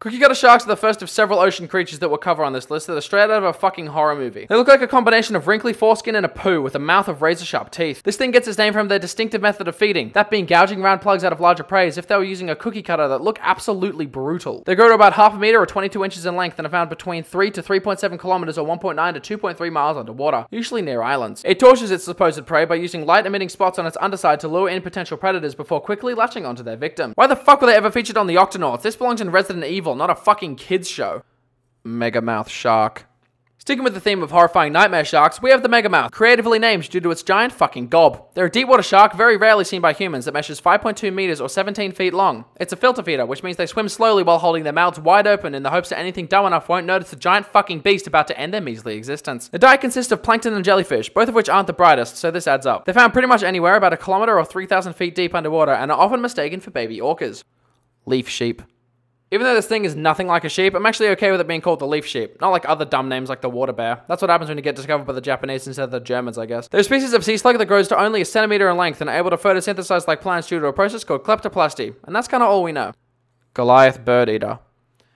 Cookie cutter sharks are the first of several ocean creatures that we'll cover on this list that are straight out of a fucking horror movie. They look like a combination of wrinkly foreskin and a poo with a mouth of razor sharp teeth. This thing gets its name from their distinctive method of feeding, that being gouging round plugs out of larger preys if they were using a cookie cutter that looked absolutely brutal. They grow to about half a meter or twenty-two inches in length and are found between three to three point seven kilometers or one point nine to two point three miles underwater, usually near islands. It tortures its supposed prey by using light emitting spots on its underside to lure in potential predators before quickly latching onto their victim. Why the fuck were they ever featured on the Octonauts? This belongs in Resident Evil, not a fucking kids show. Megamouth shark. Sticking with the theme of horrifying nightmare sharks, we have the Megamouth, creatively named due to its giant fucking gob. They're a deepwater shark very rarely seen by humans that measures five point two meters or seventeen feet long. It's a filter feeder, which means they swim slowly while holding their mouths wide open in the hopes that anything dumb enough won't notice the giant fucking beast about to end their measly existence. Their diet consists of plankton and jellyfish, both of which aren't the brightest, so this adds up. They're found pretty much anywhere about a kilometer or three thousand feet deep underwater and are often mistaken for baby orcas. Leaf sheep. Even though this thing is nothing like a sheep, I'm actually okay with it being called the leaf sheep, not like other dumb names like the water bear. That's what happens when you get discovered by the Japanese instead of the Germans, I guess. They're a species of sea slug that grows to only a centimeter in length and are able to photosynthesize like plants due to a process called kleptoplasty, and that's kind of all we know. Goliath Bird Eater.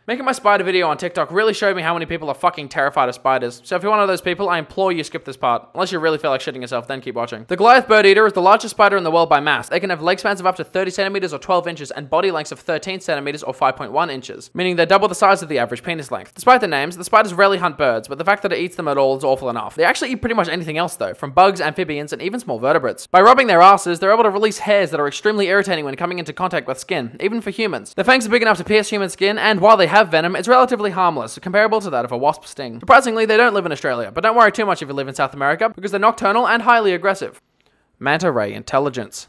Making my spider video on TikTok really showed me how many people are fucking terrified of spiders, so if you're one of those people, I implore you skip this part. Unless you really feel like shitting yourself, then keep watching. The Goliath Bird Eater is the largest spider in the world by mass. They can have leg spans of up to thirty centimeters or twelve inches and body lengths of thirteen centimeters or five point one inches, meaning they're double the size of the average penis length. Despite their names, the spiders rarely hunt birds, but the fact that it eats them at all is awful enough. They actually eat pretty much anything else though, from bugs, amphibians, and even small vertebrates. By rubbing their asses, they're able to release hairs that are extremely irritating when coming into contact with skin, even for humans. Their fangs are big enough to pierce human skin, and while they have venom, it's relatively harmless, comparable to that of a wasp sting. Surprisingly, they don't live in Australia, but don't worry too much if you live in South America, because they're nocturnal and highly aggressive. Manta ray intelligence.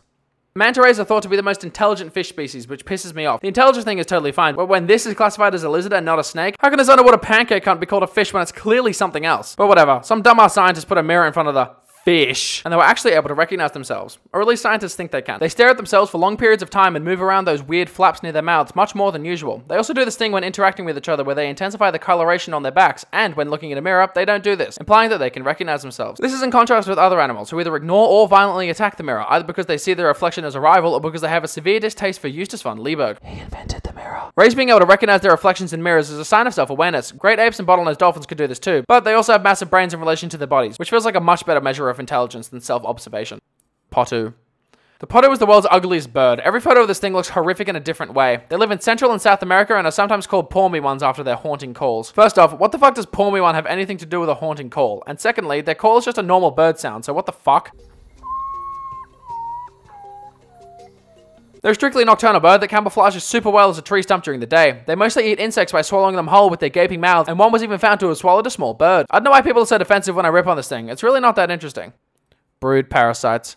Manta rays are thought to be the most intelligent fish species, which pisses me off. The intelligent thing is totally fine, but when this is classified as a lizard and not a snake, how can this underwater pancake cunt be called a fish when it's clearly something else? But whatever, some dumbass scientist put a mirror in front of the fish, and they were actually able to recognize themselves, or at least scientists think they can. They stare at themselves for long periods of time and move around those weird flaps near their mouths much more than usual. They also do this thing when interacting with each other where they intensify the coloration on their backs, and when looking in a mirror, they don't do this, implying that they can recognize themselves. This is in contrast with other animals who either ignore or violently attack the mirror, either because they see their reflection as a rival or because they have a severe distaste for Eustace von Liebig. He invented the mirror. Rays being able to recognize their reflections in mirrors is a sign of self-awareness. Great apes and bottlenose dolphins could do this too, but they also have massive brains in relation to their bodies, which feels like a much better measure of of intelligence than self-observation. Potoo. The potoo is the world's ugliest bird. Every photo of this thing looks horrific in a different way. They live in Central and South America and are sometimes called Paw-me ones after their haunting calls. First off, what the fuck does Paw-me one have anything to do with a haunting call? And secondly, their call is just a normal bird sound, so what the fuck? They're a strictly nocturnal bird that camouflages super well as a tree stump during the day. They mostly eat insects by swallowing them whole with their gaping mouths, and one was even found to have swallowed a small bird. I don't know why people are so defensive when I rip on this thing. It's really not that interesting. Brood parasites.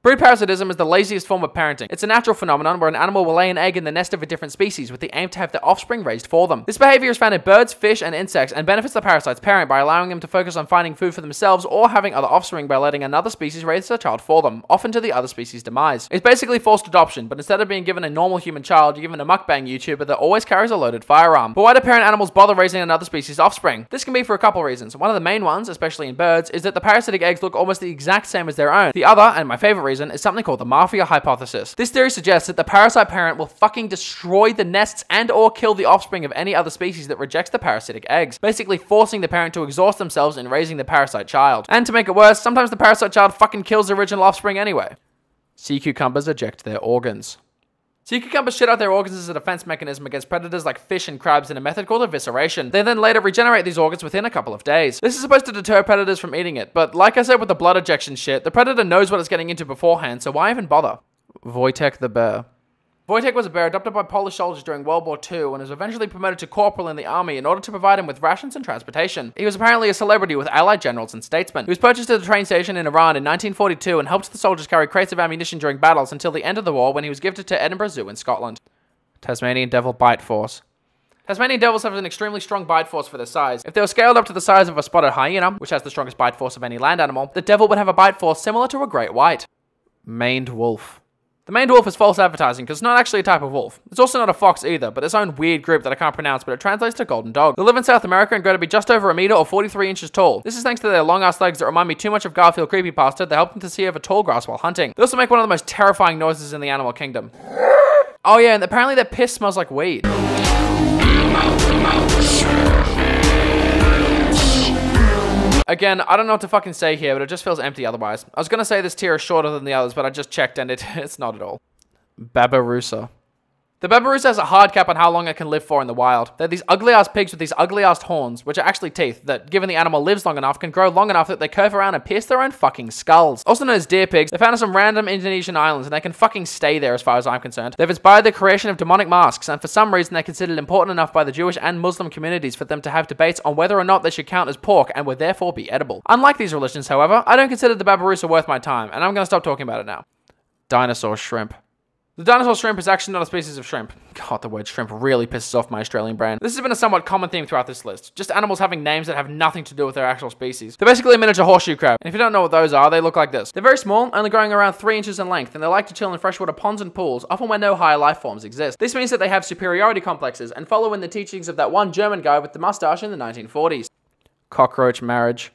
Brood parasitism is the laziest form of parenting. It's a natural phenomenon where an animal will lay an egg in the nest of a different species with the aim to have their offspring raised for them. This behavior is found in birds, fish, and insects and benefits the parasite's parent by allowing them to focus on finding food for themselves or having other offspring by letting another species raise their child for them, often to the other species' demise. It's basically forced adoption, but instead of being given a normal human child, you're given a mukbang YouTuber that always carries a loaded firearm. But why do parent animals bother raising another species' offspring? This can be for a couple reasons. One of the main ones, especially in birds, is that the parasitic eggs look almost the exact same as their own. The other, and my favorite reason, is something called the mafia hypothesis. This theory suggests that the parasite parent will fucking destroy the nests and or kill the offspring of any other species that rejects the parasitic eggs, basically forcing the parent to exhaust themselves in raising the parasite child. And to make it worse, sometimes the parasite child fucking kills the original offspring anyway. Sea cucumbers eject their organs. Sea cucumbers shit out their organs as a defense mechanism against predators like fish and crabs in a method called evisceration. They then later regenerate these organs within a couple of days. This is supposed to deter predators from eating it, but like I said with the blood ejection shit, the predator knows what it's getting into beforehand, so why even bother? Wojtek the bear. Wojtek was a bear adopted by Polish soldiers during World War Two and was eventually promoted to corporal in the army in order to provide him with rations and transportation. He was apparently a celebrity with allied generals and statesmen. He was purchased at a train station in Iran in nineteen forty-two and helped the soldiers carry crates of ammunition during battles until the end of the war when he was gifted to Edinburgh Zoo in Scotland. Tasmanian devil bite force. Tasmanian devils have an extremely strong bite force for their size. If they were scaled up to the size of a spotted hyena, which has the strongest bite force of any land animal, the devil would have a bite force similar to a great white. Maned wolf. The maned wolf is false advertising because it's not actually a type of wolf. It's also not a fox either, but its own weird group that I can't pronounce, but it translates to golden dog. They live in South America and grow to be just over a meter or forty-three inches tall. This is thanks to their long ass legs that remind me too much of Garfield creepypasta that help them to see over tall grass while hunting. They also make one of the most terrifying noises in the animal kingdom. Oh yeah, and apparently their piss smells like weed. Again, I don't know what to fucking say here, but it just feels empty otherwise. I was gonna say this tier is shorter than the others, but I just checked and it, it's not at all. Babirusa. The Babirusa has a hard cap on how long it can live for in the wild. They're these ugly-ass pigs with these ugly-ass horns, which are actually teeth, that, given the animal lives long enough, can grow long enough that they curve around and pierce their own fucking skulls. Also known as deer pigs, they're found on some random Indonesian islands, and they can fucking stay there as far as I'm concerned. They've inspired the creation of demonic masks, and for some reason they're considered important enough by the Jewish and Muslim communities for them to have debates on whether or not they should count as pork and would therefore be edible. Unlike these religions, however, I don't consider the Babirusa worth my time, and I'm gonna stop talking about it now. Dinosaur shrimp. The dinosaur shrimp is actually not a species of shrimp. God, the word shrimp really pisses off my Australian brain. This has been a somewhat common theme throughout this list. Just animals having names that have nothing to do with their actual species. They're basically a miniature horseshoe crab. And if you don't know what those are, they look like this. They're very small, only growing around three inches in length, and they like to chill in freshwater ponds and pools, often where no higher life forms exist. This means that they have superiority complexes and follow in the teachings of that one German guy with the mustache in the nineteen forties. Cockroach marriage.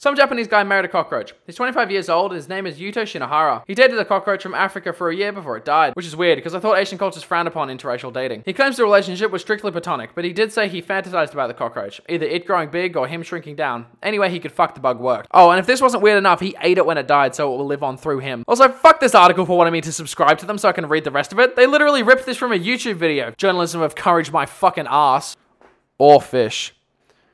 Some Japanese guy married a cockroach. He's twenty-five years old and his name is Yuto Shinohara. He dated a cockroach from Africa for a year before it died, which is weird because I thought Asian cultures frowned upon interracial dating. He claims the relationship was strictly platonic, but he did say he fantasized about the cockroach, either it growing big or him shrinking down. Anyway, he could fuck the bug worked. Oh, and if this wasn't weird enough, he ate it when it died, so it will live on through him. Also, fuck this article for wanting me to subscribe to them so I can read the rest of it. They literally ripped this from a YouTube video. Journalism of courage my fucking ass. Or fish.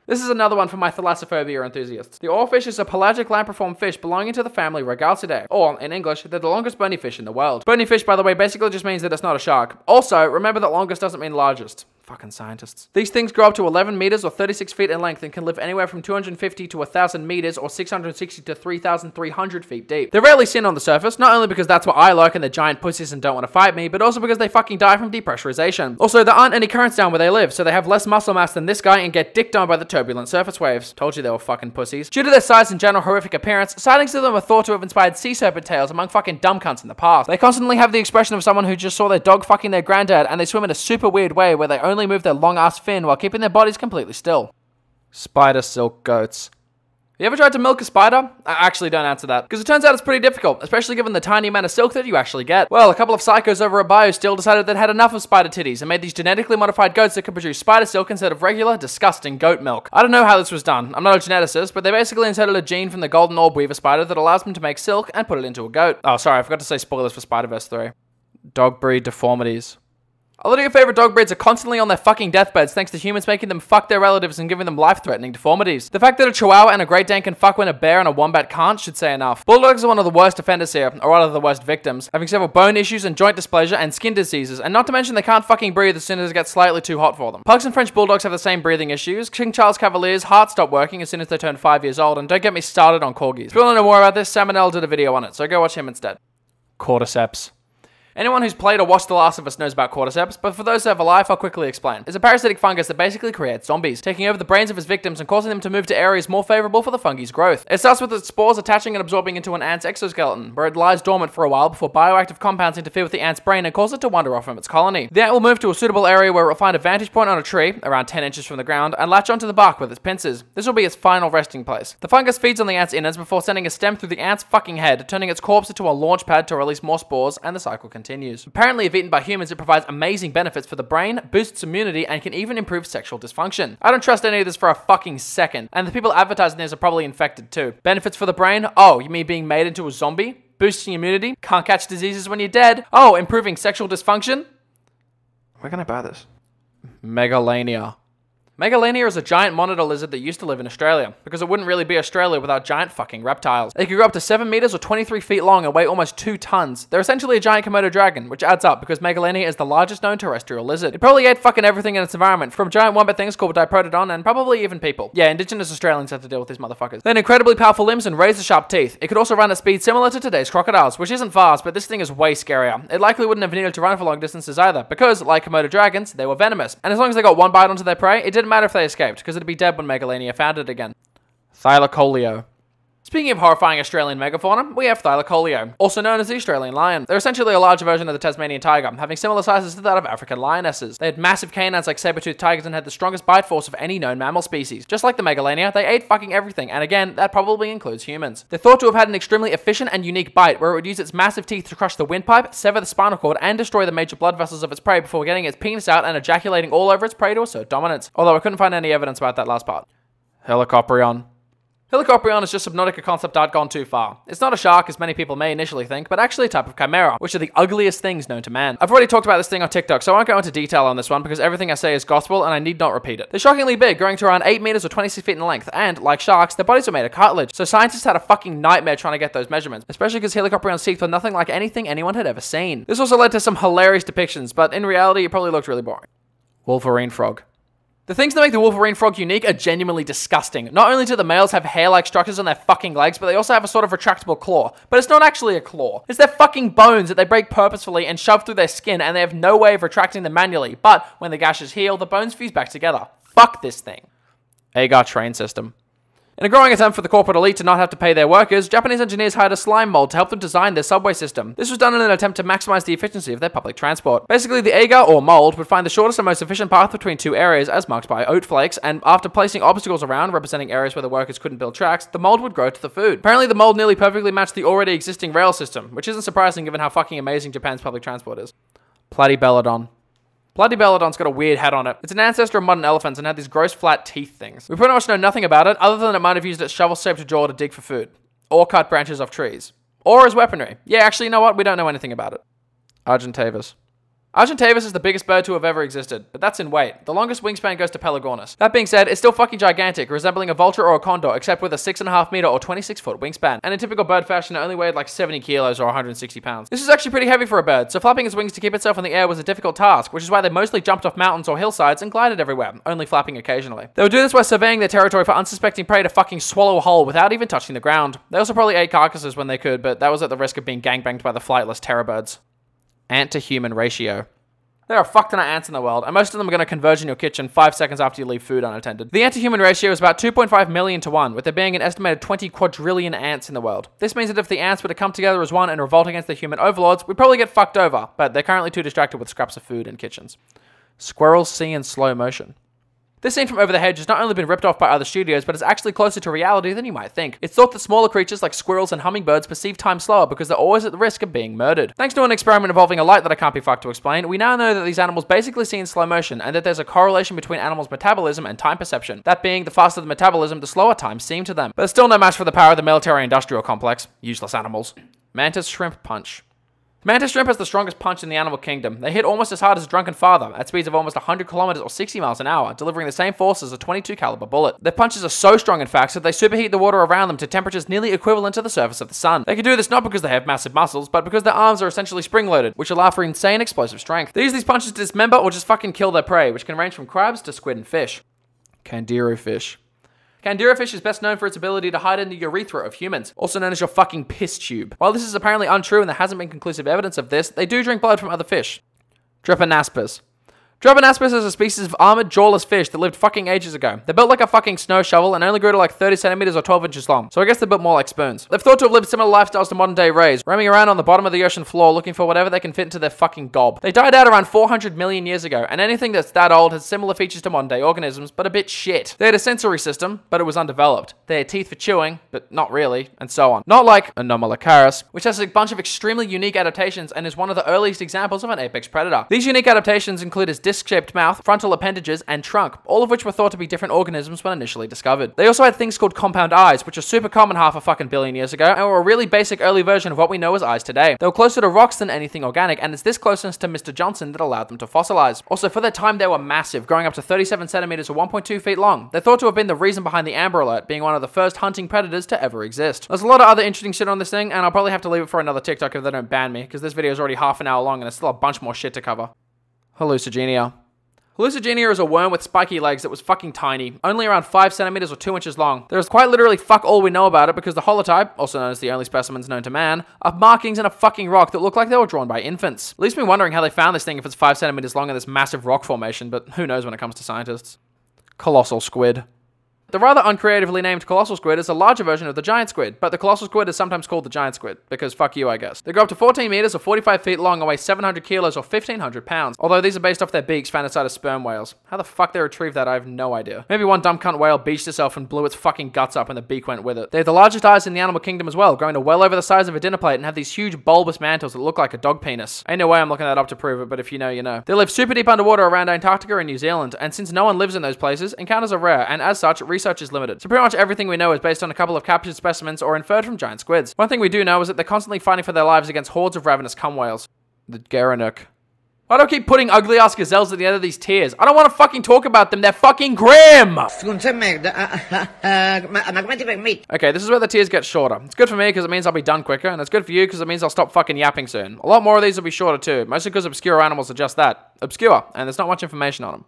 This is another one for my thalassophobia enthusiasts. The oarfish is a pelagic lampriform fish belonging to the family Regalcidae, or in English, they're the longest bony fish in the world. Bony fish, by the way, basically just means that it's not a shark. Also, remember that longest doesn't mean largest. Fucking scientists. These things grow up to eleven meters or thirty-six feet in length and can live anywhere from two hundred fifty to one thousand meters or six hundred sixty to three thousand three hundred feet deep. They're rarely seen on the surface, not only because that's what I like and they're giant pussies and don't want to fight me, but also because they fucking die from depressurization. Also, there aren't any currents down where they live, so they have less muscle mass than this guy and get dicked on by the turbulent surface waves. Told you they were fucking pussies. Due to their size and general horrific appearance, sightings of them are thought to have inspired sea serpent tales among fucking dumb cunts in the past. They constantly have the expression of someone who just saw their dog fucking their granddad and they swim in a super weird way where they only move their long ass fin while keeping their bodies completely still. Spider silk goats. You ever tried to milk a spider? I actually don't answer that, because it turns out it's pretty difficult, especially given the tiny amount of silk that you actually get. Well, a couple of psychos over at BioSteel decided they'd had enough of spider titties and made these genetically modified goats that could produce spider silk instead of regular, disgusting goat milk. I don't know how this was done. I'm not a geneticist, but they basically inserted a gene from the golden orb weaver spider that allows them to make silk and put it into a goat. Oh, sorry, I forgot to say spoilers for Spider-Verse three. Dog breed deformities. A lot of your favorite dog breeds are constantly on their fucking deathbeds thanks to humans making them fuck their relatives and giving them life-threatening deformities. The fact that a Chihuahua and a Great Dane can fuck when a bear and a wombat can't should say enough. Bulldogs are one of the worst offenders here, or rather the worst victims, having several bone issues and joint dysplasia and skin diseases, and not to mention they can't fucking breathe as soon as it gets slightly too hot for them. Pugs and French Bulldogs have the same breathing issues. King Charles Cavaliers' hearts stop working as soon as they turn five years old, and don't get me started on Corgis. If you want to know more about this, Salmonella did a video on it, so go watch him instead. Cordyceps. Anyone who's played or watched The Last of Us knows about cordyceps, but for those who have a life, I'll quickly explain. It's a parasitic fungus that basically creates zombies, taking over the brains of its victims and causing them to move to areas more favourable for the fungi's growth. It starts with its spores attaching and absorbing into an ant's exoskeleton, where it lies dormant for a while before bioactive compounds interfere with the ant's brain and cause it to wander off from its colony. The ant will move to a suitable area where it will find a vantage point on a tree, around ten inches from the ground, and latch onto the bark with its pincers. This will be its final resting place. The fungus feeds on the ant's innards before sending a stem through the ant's fucking head, turning its corpse into a launch pad to release more spores, and the cycle continues. Continues. Apparently, if eaten by humans, it provides amazing benefits for the brain, boosts immunity, and can even improve sexual dysfunction. I don't trust any of this for a fucking second, and the people advertising this are probably infected too. Benefits for the brain? Oh, you mean being made into a zombie? Boosting immunity? Can't catch diseases when you're dead? Oh, improving sexual dysfunction? Where can I buy this? Megalania. Megalania is a giant monitor lizard that used to live in Australia, because it wouldn't really be Australia without giant fucking reptiles. They could grow up to seven meters or twenty-three feet long and weigh almost two tons. They're essentially a giant Komodo dragon, which adds up because Megalania is the largest known terrestrial lizard. It probably ate fucking everything in its environment, from giant wombat things called diprotodon and probably even people. Yeah, indigenous Australians have to deal with these motherfuckers. They had incredibly powerful limbs and razor-sharp teeth. It could also run at speeds similar to today's crocodiles, which isn't fast, but this thing is way scarier. It likely wouldn't have needed to run for long distances either, because, like Komodo dragons, they were venomous. And as long as they got one bite onto their prey, it didn't matter if they escaped, because it'd be dead when Megalania found it again. Thylacoleo. Speaking of horrifying Australian megafauna, we have Thylacoleo, also known as the Australian lion. They're essentially a larger version of the Tasmanian tiger, having similar sizes to that of African lionesses. They had massive canines like saber-toothed tigers and had the strongest bite force of any known mammal species. Just like the Megalania, they ate fucking everything, and again, that probably includes humans. They're thought to have had an extremely efficient and unique bite, where it would use its massive teeth to crush the windpipe, sever the spinal cord, and destroy the major blood vessels of its prey before getting its penis out and ejaculating all over its prey to assert dominance. Although I couldn't find any evidence about that last part. Helicoprion. Helicoprion is just Subnautica concept art gone too far. It's not a shark, as many people may initially think, but actually a type of chimera, which are the ugliest things known to man. I've already talked about this thing on TikTok, so I won't go into detail on this one because everything I say is gospel and I need not repeat it. They're shockingly big, growing to around eight meters or twenty-six feet in length, and, like sharks, their bodies are made of cartilage, so scientists had a fucking nightmare trying to get those measurements, especially because Helicoprion's teeth were nothing like anything anyone had ever seen. This also led to some hilarious depictions, but in reality, it probably looked really boring. Wolverine frog. The things that make the Wolverine frog unique are genuinely disgusting. Not only do the males have hair-like structures on their fucking legs, but they also have a sort of retractable claw. But it's not actually a claw. It's their fucking bones that they break purposefully and shove through their skin, and they have no way of retracting them manually. But when the gashes heal, the bones fuse back together. Fuck this thing. Agar train system. In a growing attempt for the corporate elite to not have to pay their workers, Japanese engineers hired a slime mold to help them design their subway system. This was done in an attempt to maximize the efficiency of their public transport. Basically, the agar, or mold, would find the shortest and most efficient path between two areas, as marked by oat flakes, and after placing obstacles around, representing areas where the workers couldn't build tracks, the mold would grow to the food. Apparently, the mold nearly perfectly matched the already existing rail system, which isn't surprising given how fucking amazing Japan's public transport is. Platybelodon. Platybelodon's got a weird hat on it. It's an ancestor of modern elephants and had these gross flat teeth things. We pretty much know nothing about it, other than it might have used its shovel-shaped jaw to dig for food. Or cut branches off trees. Or as weaponry. Yeah, actually, you know what? We don't know anything about it. Argentavis. Argentavis is the biggest bird to have ever existed, but that's in weight. The longest wingspan goes to Pelagornis. That being said, it's still fucking gigantic, resembling a vulture or a condor, except with a six and a half meter or twenty-six foot wingspan. And in typical bird fashion, it only weighed like seventy kilos or one hundred sixty pounds. This is actually pretty heavy for a bird, so flapping its wings to keep itself in the air was a difficult task, which is why they mostly jumped off mountains or hillsides and glided everywhere, only flapping occasionally. They would do this by surveying their territory for unsuspecting prey to fucking swallow whole without even touching the ground. They also probably ate carcasses when they could, but that was at the risk of being gangbanged by the flightless terror birds. Ant-to-human ratio. There are a fuck ton of ants in the world, and most of them are going to converge in your kitchen five seconds after you leave food unattended. The ant-to-human ratio is about two point five million to one, with there being an estimated twenty quadrillion ants in the world. This means that if the ants were to come together as one and revolt against the human overlords, we'd probably get fucked over, but they're currently too distracted with scraps of food and kitchens. Squirrels see in slow motion. This scene from Over the Hedge has not only been ripped off by other studios, but it's actually closer to reality than you might think. It's thought that smaller creatures like squirrels and hummingbirds perceive time slower because they're always at the risk of being murdered. Thanks to an experiment involving a light that I can't be fucked to explain, we now know that these animals basically see in slow motion, and that there's a correlation between animals' metabolism and time perception. That being, the faster the metabolism, the slower time seemed to them. But there's still no match for the power of the military-industrial complex. Useless animals. Mantis shrimp punch. Mantis shrimp has the strongest punch in the animal kingdom. They hit almost as hard as a drunken father, at speeds of almost one hundred kilometers or sixty miles an hour, delivering the same force as a twenty-two caliber bullet. Their punches are so strong, in fact, that they superheat the water around them to temperatures nearly equivalent to the surface of the sun. They can do this not because they have massive muscles, but because their arms are essentially spring-loaded, which allow for insane explosive strength. They use these punches to dismember or just fucking kill their prey, which can range from crabs to squid and fish. Candiru fish. Candirafish is best known for its ability to hide in the urethra of humans, also known as your fucking piss tube. While this is apparently untrue and there hasn't been conclusive evidence of this, they do drink blood from other fish. Drepanaspis. Drepanaspis is a species of armored, jawless fish that lived fucking ages ago. They're built like a fucking snow shovel and only grew to like thirty centimeters or twelve inches long, so I guess they're built more like spoons. They've thought to have lived similar lifestyles to modern day rays, roaming around on the bottom of the ocean floor looking for whatever they can fit into their fucking gob. They died out around four hundred million years ago, and anything that's that old has similar features to modern day organisms, but a bit shit. They had a sensory system, but it was undeveloped. They had teeth for chewing, but not really, and so on. Not like Anomalocaris, which has a bunch of extremely unique adaptations and is one of the earliest examples of an apex predator. These unique adaptations include its disc-shaped mouth, frontal appendages, and trunk, all of which were thought to be different organisms when initially discovered. They also had things called compound eyes, which are super common half a fucking billion years ago, and were a really basic early version of what we know as eyes today. They were closer to rocks than anything organic, and it's this closeness to Mister Johnson that allowed them to fossilize. Also, for their time, they were massive, growing up to thirty-seven centimeters or one point two feet long. They're thought to have been the reason behind the Amber Alert, being one of the first hunting predators to ever exist. There's a lot of other interesting shit on this thing, and I'll probably have to leave it for another TikTok if they don't ban me, because this video is already half an hour long and there's still a bunch more shit to cover. Hallucigenia. Hallucigenia is a worm with spiky legs that was fucking tiny, only around five centimeters or two inches long. There is quite literally fuck all we know about it because the holotype, also known as the only specimens known to man, are markings in a fucking rock that look like they were drawn by infants. Leaves me wondering how they found this thing if it's five centimeters long in this massive rock formation, but who knows when it comes to scientists. Colossal squid. The rather uncreatively named colossal squid is a larger version of the giant squid, but the colossal squid is sometimes called the giant squid, because fuck you, I guess. They grow up to fourteen meters or forty-five feet long and weigh seven hundred kilos or fifteen hundred pounds, although these are based off their beaks found inside of sperm whales. How the fuck they retrieved that, I have no idea. Maybe one dumb cunt whale beached itself and blew its fucking guts up and the beak went with it. They have the largest eyes in the animal kingdom as well, growing to well over the size of a dinner plate and have these huge bulbous mantles that look like a dog penis. Ain't no way I'm looking that up to prove it, but if you know, you know. They live super deep underwater around Antarctica and New Zealand, and since no one lives in those places, encounters are rare, and as such, research Research is limited, so pretty much everything we know is based on a couple of captured specimens or inferred from giant squids. One thing we do know is that they're constantly fighting for their lives against hordes of ravenous cum whales. The Gerenuk. Why do I keep putting ugly ass gazelles at the end of these tiers? I don't want to fucking talk about them, they're fucking grim! Okay, this is where the tiers get shorter. It's good for me because it means I'll be done quicker, and it's good for you because it means I'll stop fucking yapping soon. A lot more of these will be shorter too, mostly because obscure animals are just that. Obscure, and there's not much information on them.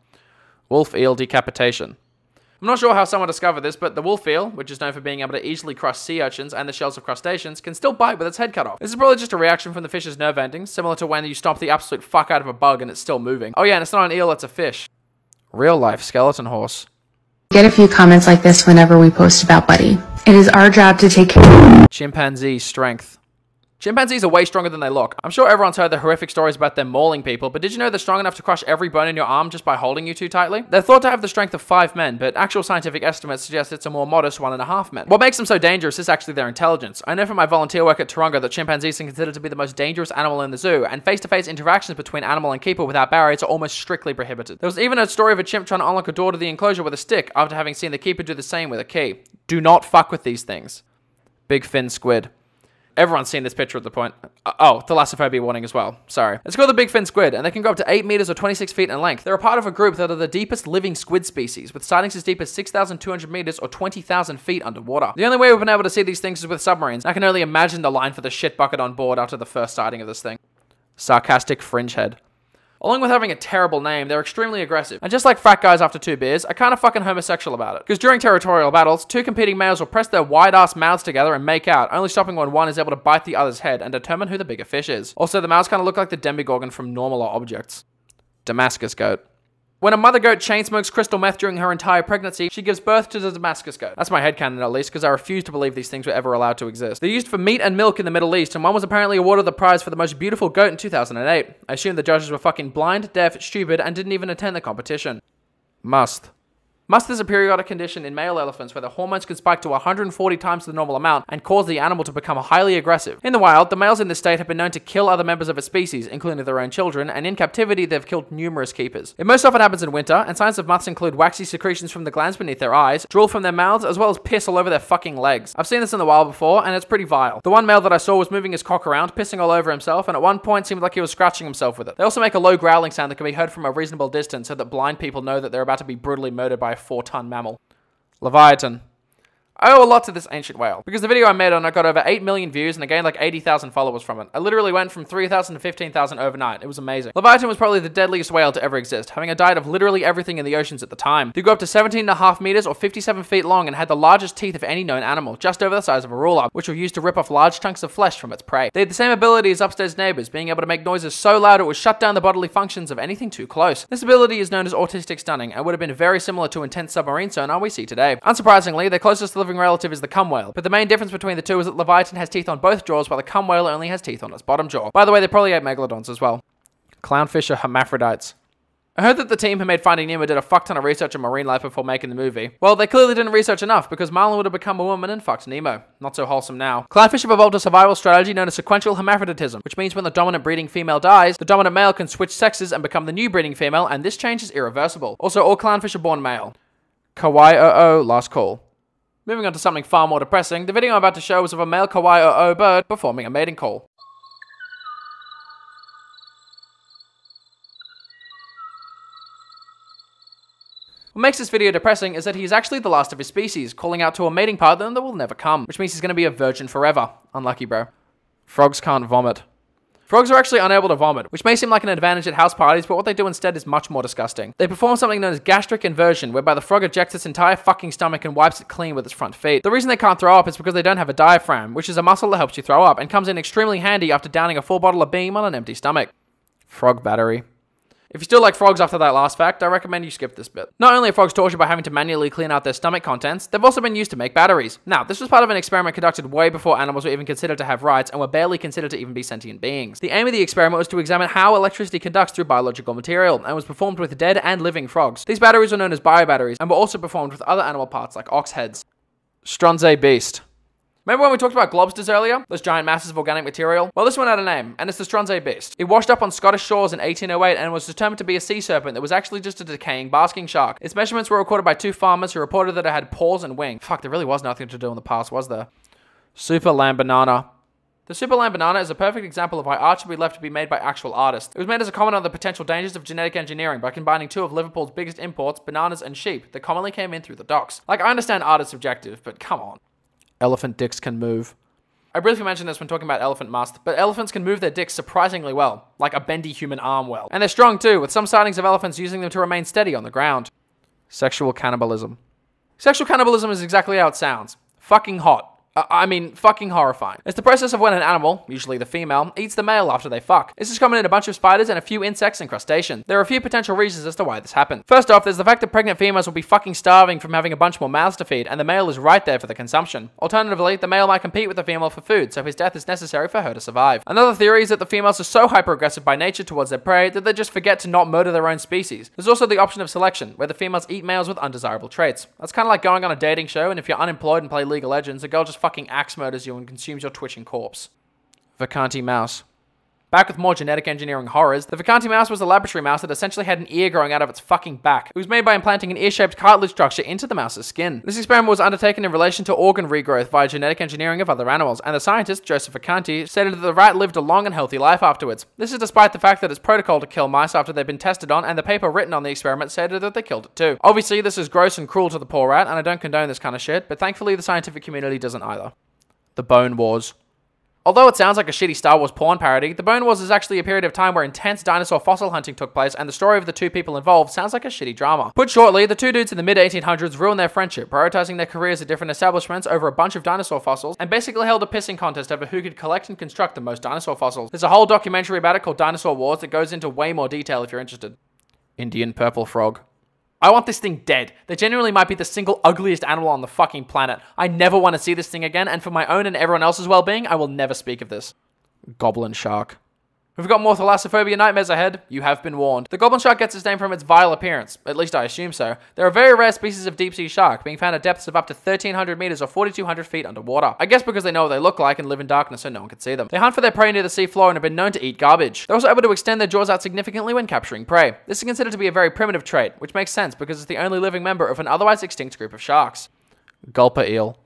Wolf eel decapitation. I'm not sure how someone discovered this, but the wolf eel, which is known for being able to easily crush sea urchins and the shells of crustaceans, can still bite with its head cut off. This is probably just a reaction from the fish's nerve endings, similar to when you stomp the absolute fuck out of a bug and it's still moving. Oh yeah, and it's not an eel, it's a fish. Real life skeleton horse. Get a few comments like this whenever we post about Buddy. It is our job to take care of chimpanzee strength. Chimpanzees are way stronger than they look. I'm sure everyone's heard the horrific stories about them mauling people, but did you know they're strong enough to crush every bone in your arm just by holding you too tightly? They're thought to have the strength of five men, but actual scientific estimates suggest it's a more modest one and a half men. What makes them so dangerous is actually their intelligence. I know from my volunteer work at Taronga that chimpanzees are considered to be the most dangerous animal in the zoo, and face-to-face interactions between animal and keeper without barriers are almost strictly prohibited. There was even a story of a chimp trying to unlock a door to the enclosure with a stick after having seen the keeper do the same with a key. Do not fuck with these things. Big fin squid. Everyone's seen this picture at the point. Oh, thalassophobia warning as well. Sorry. It's called the big fin squid, and they can go up to eight meters or twenty-six feet in length. They're a part of a group that are the deepest living squid species, with sightings as deep as six thousand two hundred meters or twenty thousand feet underwater. The only way we've been able to see these things is with submarines. I can only imagine the line for the shit bucket on board after the first sighting of this thing. Sarcastic fringe head. Along with having a terrible name, they're extremely aggressive. And just like frat guys after two beers, are kind of fucking homosexual about it. Because during territorial battles, two competing males will press their wide-ass mouths together and make out, only stopping when one is able to bite the other's head and determine who the bigger fish is. Also, the males kind of look like the Demigorgon from Normaler Objects. Damascus goat. When a mother goat chain smokes crystal meth during her entire pregnancy, she gives birth to the Damascus goat. That's my headcanon at least, because I refuse to believe these things were ever allowed to exist. They're used for meat and milk in the Middle East, and one was apparently awarded the prize for the most beautiful goat in two thousand eight. I assume the judges were fucking blind, deaf, stupid, and didn't even attend the competition. Must. Must is a periodic condition in male elephants where the hormones can spike to one hundred forty times the normal amount and cause the animal to become highly aggressive. In the wild, the males in this state have been known to kill other members of a species, including their own children, and in captivity they've killed numerous keepers. It most often happens in winter, and signs of musts include waxy secretions from the glands beneath their eyes, drool from their mouths, as well as piss all over their fucking legs. I've seen this in the wild before, and it's pretty vile. The one male that I saw was moving his cock around, pissing all over himself, and at one point seemed like he was scratching himself with it. They also make a low growling sound that can be heard from a reasonable distance so that blind people know that they're about to be brutally murdered by a four-ton mammal. Leviathan. I owe a lot to this ancient whale, because the video I made on it got over eight million views and I gained like eighty thousand followers from it. I literally went from three thousand to fifteen thousand overnight. It was amazing. Leviathan was probably the deadliest whale to ever exist, having a diet of literally everything in the oceans at the time. They grew up to seventeen and a half meters or fifty-seven feet long and had the largest teeth of any known animal, just over the size of a ruler, which were used to rip off large chunks of flesh from its prey. They had the same ability as upstairs neighbors, being able to make noises so loud it would shut down the bodily functions of anything too close. This ability is known as autistic stunning and would have been very similar to intense submarine sonar we see today. Unsurprisingly, their closest living relative is the cum whale, but the main difference between the two is that Leviathan has teeth on both jaws while the cum whale only has teeth on its bottom jaw. By the way, they probably ate megalodons as well. Clownfish are hermaphrodites. I heard that the team who made Finding Nemo did a fuck ton of research on marine life before making the movie. Well, they clearly didn't research enough, because Marlin would have become a woman and fucked Nemo. Not so wholesome now. Clownfish have evolved a survival strategy known as sequential hermaphroditism, which means when the dominant breeding female dies, the dominant male can switch sexes and become the new breeding female, and this change is irreversible. Also, all clownfish are born male. Kawaii-o-o, last call. Moving on to something far more depressing, the video I'm about to show was of a male Kawaii-o-o bird performing a mating call. What makes this video depressing is that he's actually the last of his species, calling out to a mating partner that will never come, which means he's gonna be a virgin forever. Unlucky, bro. Frogs can't vomit. Frogs are actually unable to vomit, which may seem like an advantage at house parties, but what they do instead is much more disgusting. They perform something known as gastric inversion, whereby the frog ejects its entire fucking stomach and wipes it clean with its front feet. The reason they can't throw up is because they don't have a diaphragm, which is a muscle that helps you throw up, and comes in extremely handy after downing a full bottle of Beam on an empty stomach. Frog battery. If you still like frogs after that last fact, I recommend you skip this bit. Not only are frogs tortured by having to manually clean out their stomach contents, they've also been used to make batteries. Now, this was part of an experiment conducted way before animals were even considered to have rights and were barely considered to even be sentient beings. The aim of the experiment was to examine how electricity conducts through biological material, and was performed with dead and living frogs. These batteries were known as biobatteries, and were also performed with other animal parts like ox heads. Stranzé beast. Remember when we talked about globsters earlier? Those giant masses of organic material? Well, this one had a name, and it's the Stranzé beast. It washed up on Scottish shores in eighteen oh eight and was determined to be a sea serpent that was actually just a decaying basking shark. Its measurements were recorded by two farmers who reported that it had paws and wings. Fuck, there really was nothing to do in the past, was there? Super land banana. The super land banana is a perfect example of why art should be left to be made by actual artists. It was made as a comment on the potential dangers of genetic engineering by combining two of Liverpool's biggest imports, bananas and sheep, that commonly came in through the docks. Like, I understand art is subjective, but come on. Elephant dicks can move. I briefly mentioned this when talking about elephant mast, but elephants can move their dicks surprisingly well, like a bendy human arm well. And they're strong too, with some sightings of elephants using them to remain steady on the ground. Sexual cannibalism. Sexual cannibalism is exactly how it sounds. Fucking hot. I mean, fucking horrifying. It's the process of when an animal, usually the female, eats the male after they fuck. This is common in a bunch of spiders and a few insects and crustaceans. There are a few potential reasons as to why this happens. First off, there's the fact that pregnant females will be fucking starving from having a bunch more mouths to feed, and the male is right there for the consumption. Alternatively, the male might compete with the female for food, so his death is necessary for her to survive. Another theory is that the females are so hyper-aggressive by nature towards their prey that they just forget to not murder their own species. There's also the option of selection, where the females eat males with undesirable traits. That's kind of like going on a dating show, and if you're unemployed and play League of Legends, a girl just fucking axe murders you and consumes your twitching corpse. Vacanti mouse. Back with more genetic engineering horrors, the Vacanti mouse was a laboratory mouse that essentially had an ear growing out of its fucking back. It was made by implanting an ear-shaped cartilage structure into the mouse's skin. This experiment was undertaken in relation to organ regrowth via genetic engineering of other animals, and the scientist, Joseph Vacanti, stated that the rat lived a long and healthy life afterwards. This is despite the fact that it's protocol to kill mice after they've been tested on, and the paper written on the experiment stated that they killed it too. Obviously, this is gross and cruel to the poor rat, and I don't condone this kind of shit, but thankfully the scientific community doesn't either. The Bone Wars. Although it sounds like a shitty Star Wars porn parody, The Bone Wars is actually a period of time where intense dinosaur fossil hunting took place, and the story of the two people involved sounds like a shitty drama. Put shortly, the two dudes in the mid eighteen hundreds ruined their friendship, prioritizing their careers at different establishments over a bunch of dinosaur fossils, and basically held a pissing contest over who could collect and construct the most dinosaur fossils. There's a whole documentary about it called Dinosaur Wars that goes into way more detail if you're interested. Indian purple frog. I want this thing dead. They genuinely might be the single ugliest animal on the fucking planet. I never want to see this thing again, and for my own and everyone else's well-being, I will never speak of this. Goblin shark. We've got more thalassophobia nightmares ahead. You have been warned. The goblin shark gets its name from its vile appearance. At least I assume so. They're a very rare species of deep-sea shark, being found at depths of up to thirteen hundred meters or forty-two hundred feet underwater. I guess because they know what they look like and live in darkness so no one can see them. They hunt for their prey near the sea floor and have been known to eat garbage. They're also able to extend their jaws out significantly when capturing prey. This is considered to be a very primitive trait, which makes sense because it's the only living member of an otherwise extinct group of sharks. Gulper eel.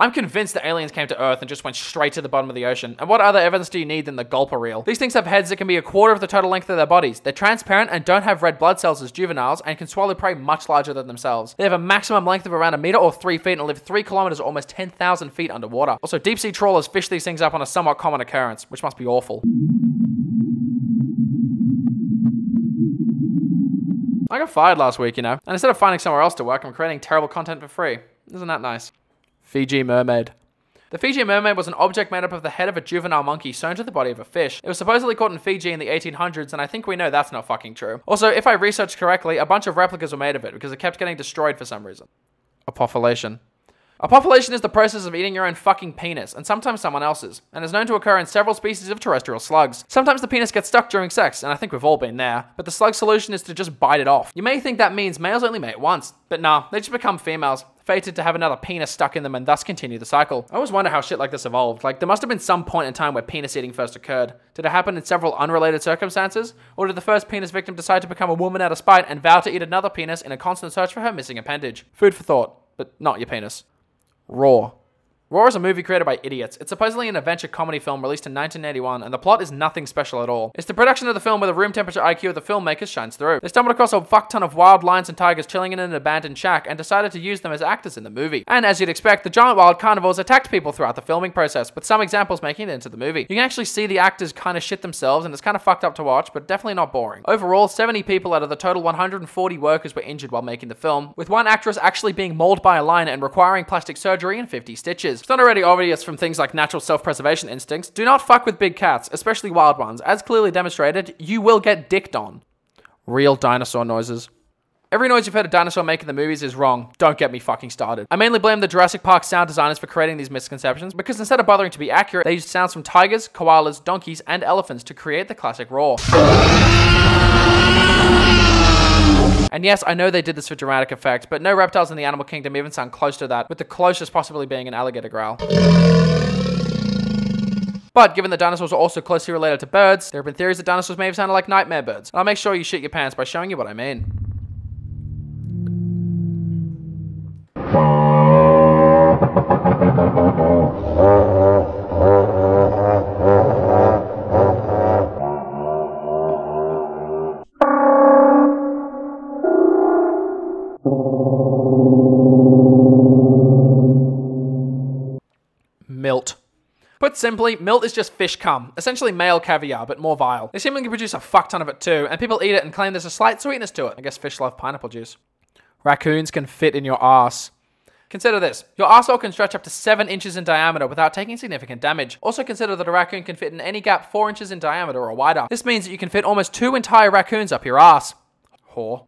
I'm convinced that aliens came to Earth and just went straight to the bottom of the ocean. And what other evidence do you need than the gulper reel? These things have heads that can be a quarter of the total length of their bodies. They're transparent and don't have red blood cells as juveniles and can swallow prey much larger than themselves. They have a maximum length of around a meter or three feet and live three kilometers or almost ten thousand feet underwater. Also, deep sea trawlers fish these things up on a somewhat common occurrence, which must be awful. I got fired last week, you know, and instead of finding somewhere else to work, I'm creating terrible content for free. Isn't that nice? Fiji mermaid. The Fiji mermaid was an object made up of the head of a juvenile monkey sewn to the body of a fish. It was supposedly caught in Fiji in the eighteen hundreds, and I think we know that's not fucking true. Also, if I researched correctly, a bunch of replicas were made of it because it kept getting destroyed for some reason. Apopulation. Apopulation is the process of eating your own fucking penis, and sometimes someone else's, and is known to occur in several species of terrestrial slugs. Sometimes the penis gets stuck during sex, and I think we've all been there, but the slug solution is to just bite it off. You may think that means males only mate once, but nah, they just become females, fated to have another penis stuck in them and thus continue the cycle. I always wonder how shit like this evolved. Like, there must have been some point in time where penis eating first occurred. Did it happen in several unrelated circumstances? Or did the first penis victim decide to become a woman out of spite and vow to eat another penis in a constant search for her missing appendage? Food for thought, but not your penis. Raw. Raw is a movie created by idiots. It's supposedly an adventure comedy film released in nineteen eighty-one, and the plot is nothing special at all. It's the production of the film where the room temperature I Q of the filmmakers shines through. They stumbled across a fuck ton of wild lions and tigers chilling in an abandoned shack and decided to use them as actors in the movie. And as you'd expect, the giant wild carnivores attacked people throughout the filming process, with some examples making it into the movie. You can actually see the actors kind of shit themselves, and it's kind of fucked up to watch, but definitely not boring. Overall, seventy people out of the total one hundred forty workers were injured while making the film, with one actress actually being mauled by a lion and requiring plastic surgery and fifty stitches. It's not already obvious from things like natural self-preservation instincts. Do not fuck with big cats, especially wild ones. As clearly demonstrated, you will get dicked on. Real dinosaur noises. Every noise you've heard a dinosaur make in the movies is wrong. Don't get me fucking started. I mainly blame the Jurassic Park sound designers for creating these misconceptions, because instead of bothering to be accurate, they used sounds from tigers, koalas, donkeys, and elephants to create the classic roar. And yes, I know they did this for dramatic effect, but no reptiles in the animal kingdom even sound close to that, with the closest possibly being an alligator growl. But given that dinosaurs are also closely related to birds, there have been theories that dinosaurs may have sounded like nightmare birds. And I'll make sure you shit your pants by showing you what I mean. Put simply, milt is just fish cum, essentially male caviar, but more vile. They seemingly produce a fuck ton of it too, and people eat it and claim there's a slight sweetness to it. I guess fish love pineapple juice. Raccoons can fit in your ass. Consider this, your asshole can stretch up to seven inches in diameter without taking significant damage. Also consider that a raccoon can fit in any gap four inches in diameter or wider. This means that you can fit almost two entire raccoons up your ass. Whore.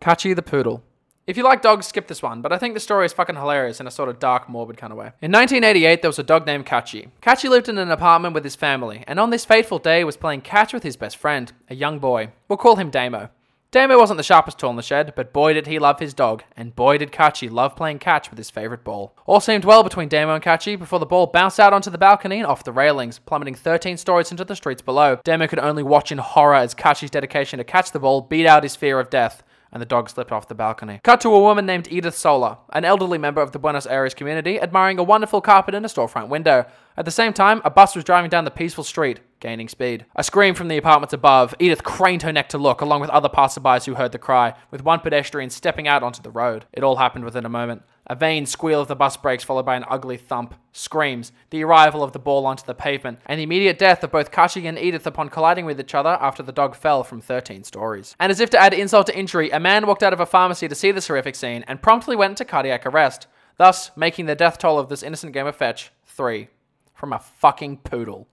Kachi the poodle. If you like dogs, skip this one, but I think the story is fucking hilarious in a sort of dark, morbid kind of way. In nineteen eighty-eight, there was a dog named Kachi. Kachi lived in an apartment with his family, and on this fateful day was playing catch with his best friend, a young boy. We'll call him Damo. Damo wasn't the sharpest tool in the shed, but boy did he love his dog, and boy did Kachi love playing catch with his favourite ball. All seemed well between Damo and Kachi before the ball bounced out onto the balcony and off the railings, plummeting thirteen stories into the streets below. Damo could only watch in horror as Kachi's dedication to catch the ball beat out his fear of death, and the dog slipped off the balcony. Cut to a woman named Edith Sola, an elderly member of the Buenos Aires community, admiring a wonderful carpet in a storefront window. At the same time, a bus was driving down the peaceful street, gaining speed. A scream from the apartments above. Edith craned her neck to look, along with other passerbys who heard the cry, with one pedestrian stepping out onto the road. It all happened within a moment. A vain squeal of the bus brakes followed by an ugly thump, screams, the arrival of the ball onto the pavement, and the immediate death of both Kachi and Edith upon colliding with each other after the dog fell from thirteen stories. And as if to add insult to injury, a man walked out of a pharmacy to see this horrific scene and promptly went into cardiac arrest, thus making the death toll of this innocent game of fetch three. From a fucking poodle.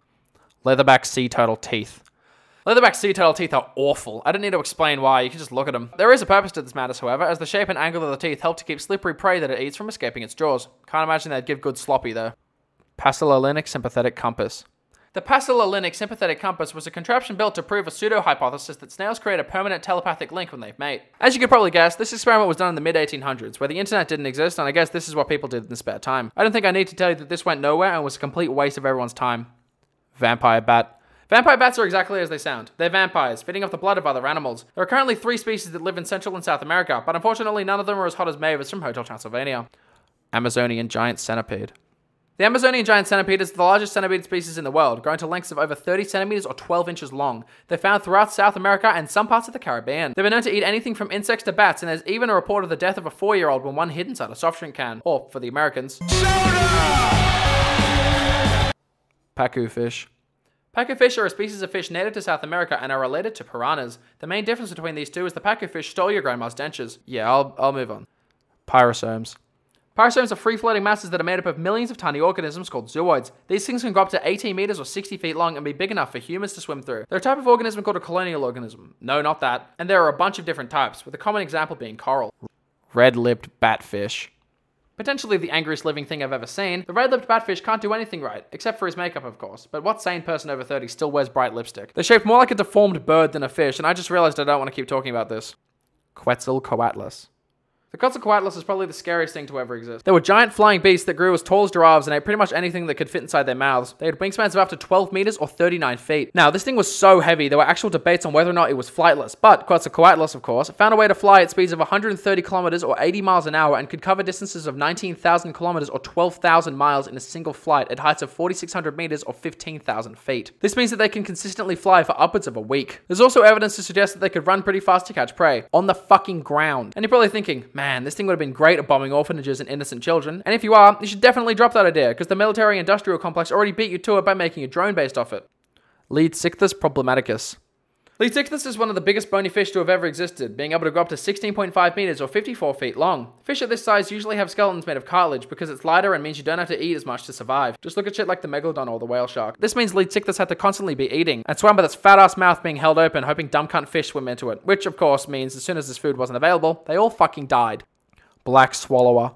Leatherback sea turtle teeth. Leatherback sea turtle teeth are awful. I don't need to explain why, you can just look at them. There is a purpose to this matter, however, as the shape and angle of the teeth help to keep slippery prey that it eats from escaping its jaws. Can't imagine they'd give good sloppy though. Passolinic sympathetic compass. The passolinic sympathetic compass was a contraption built to prove a pseudo-hypothesis that snails create a permanent telepathic link when they mate. As you could probably guess, this experiment was done in the mid eighteen hundreds, where the internet didn't exist, and I guess this is what people did in their spare time. I don't think I need to tell you that this went nowhere and was a complete waste of everyone's time. Vampire bat. Vampire bats are exactly as they sound. They're vampires, feeding off the blood of other animals. There are currently three species that live in Central and South America, but unfortunately none of them are as hot as Mavis from Hotel Transylvania. Amazonian giant centipede. The Amazonian giant centipede is the largest centipede species in the world, growing to lengths of over thirty centimeters or twelve inches long. They're found throughout South America and some parts of the Caribbean. They've been known to eat anything from insects to bats, and there's even a report of the death of a four-year-old when one hid inside a soft drink can. Or, for the Americans, soda! Pacu fish. Pacu fish are a species of fish native to South America and are related to piranhas. The main difference between these two is the pacu fish stole your grandma's dentures. Yeah, I'll, I'll move on. Pyrosomes. Pyrosomes are free-floating masses that are made up of millions of tiny organisms called zooids. These things can grow up to eighteen meters or sixty feet long and be big enough for humans to swim through. They're a type of organism called a colonial organism. No, not that. And there are a bunch of different types, with a common example being coral. Red-lipped batfish. Potentially the angriest living thing I've ever seen, the red-lipped batfish can't do anything right, except for his makeup, of course. But what sane person over thirty still wears bright lipstick? They're shaped more like a deformed bird than a fish, and I just realized I don't want to keep talking about this. Quetzalcoatlus. The Quetzalcoatlus is probably the scariest thing to ever exist. They were giant flying beasts that grew as tall as giraffes and ate pretty much anything that could fit inside their mouths. They had wingspans of up to twelve meters or thirty-nine feet. Now, this thing was so heavy, there were actual debates on whether or not it was flightless, but Quetzalcoatlus, of course, found a way to fly at speeds of one hundred thirty kilometers or eighty miles an hour and could cover distances of nineteen thousand kilometers or twelve thousand miles in a single flight at heights of forty-six hundred meters or fifteen thousand feet. This means that they can consistently fly for upwards of a week. There's also evidence to suggest that they could run pretty fast to catch prey on the fucking ground. And you're probably thinking, man, this thing would have been great at bombing orphanages and innocent children. And if you are, you should definitely drop that idea, because the military industrial complex already beat you to it by making a drone based off it. Leadsichthys problematicus. Leadsichthys is one of the biggest bony fish to have ever existed, being able to grow up to sixteen point five meters or fifty-four feet long. Fish at this size usually have skeletons made of cartilage because it's lighter and means you don't have to eat as much to survive. Just look at shit like the megalodon or the whale shark. This means Leadsichthys had to constantly be eating and swam with its fat ass mouth being held open, hoping dumb cunt fish swim into it, which of course means as soon as this food wasn't available, they all fucking died. Black swallower.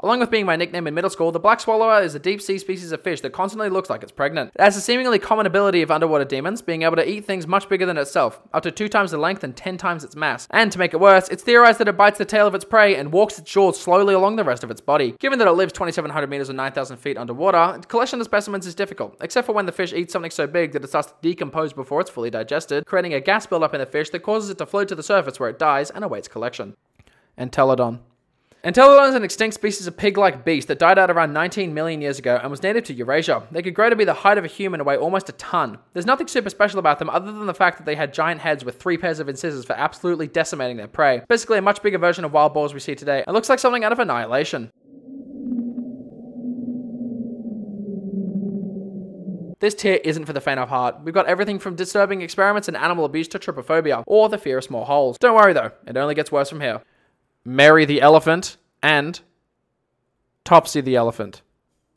Along with being my nickname in middle school, the black swallower is a deep-sea species of fish that constantly looks like it's pregnant. It has a seemingly common ability of underwater demons, being able to eat things much bigger than itself, up to two times the length and ten times its mass. And to make it worse, it's theorized that it bites the tail of its prey and walks its jaws slowly along the rest of its body. Given that it lives twenty-seven hundred meters or nine thousand feet underwater, collection of specimens is difficult, except for when the fish eats something so big that it starts to decompose before it's fully digested, creating a gas buildup in the fish that causes it to float to the surface where it dies and awaits collection. Entelodon. Entelodon is an extinct species of pig-like beast that died out around nineteen million years ago and was native to Eurasia. They could grow to be the height of a human and weigh almost a ton. There's nothing super special about them other than the fact that they had giant heads with three pairs of incisors for absolutely decimating their prey. Basically a much bigger version of wild boars we see today, and looks like something out of Annihilation. This tier isn't for the faint of heart. We've got everything from disturbing experiments and animal abuse to trypophobia, or the fear of small holes. Don't worry though, it only gets worse from here. Mary the elephant, and Topsy the elephant.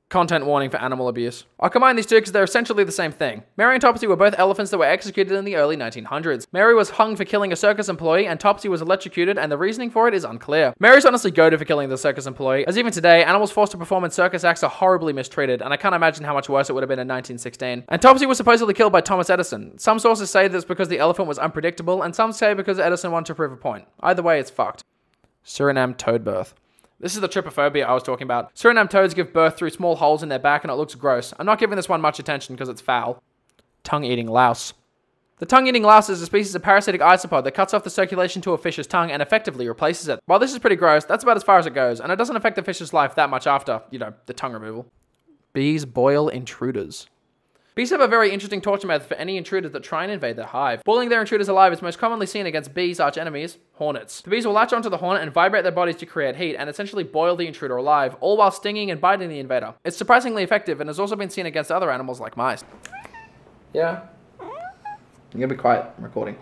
Content warning for animal abuse. I'll combine these two because they're essentially the same thing. Mary and Topsy were both elephants that were executed in the early nineteen hundreds. Mary was hung for killing a circus employee, and Topsy was electrocuted, and the reasoning for it is unclear. Mary's honestly goated for killing the circus employee, as even today, animals forced to perform in circus acts are horribly mistreated, and I can't imagine how much worse it would have been in nineteen sixteen. And Topsy was supposedly killed by Thomas Edison. Some sources say that's because the elephant was unpredictable, and some say because Edison wanted to prove a point. Either way, it's fucked. Suriname toad birth. This is the trypophobia I was talking about. Suriname toads give birth through small holes in their back and it looks gross. I'm not giving this one much attention because it's foul. Tongue-eating louse. The tongue-eating louse is a species of parasitic isopod that cuts off the circulation to a fish's tongue and effectively replaces it. While this is pretty gross, that's about as far as it goes, and it doesn't affect the fish's life that much after, you know, the tongue removal. Bees boil intruders. Bees have a very interesting torture method for any intruders that try and invade their hive. Boiling their intruders alive is most commonly seen against bees' arch enemies, hornets. The bees will latch onto the hornet and vibrate their bodies to create heat and essentially boil the intruder alive, all while stinging and biting the invader. It's surprisingly effective and has also been seen against other animals like mice. Yeah. You're gonna be quiet, I'm recording.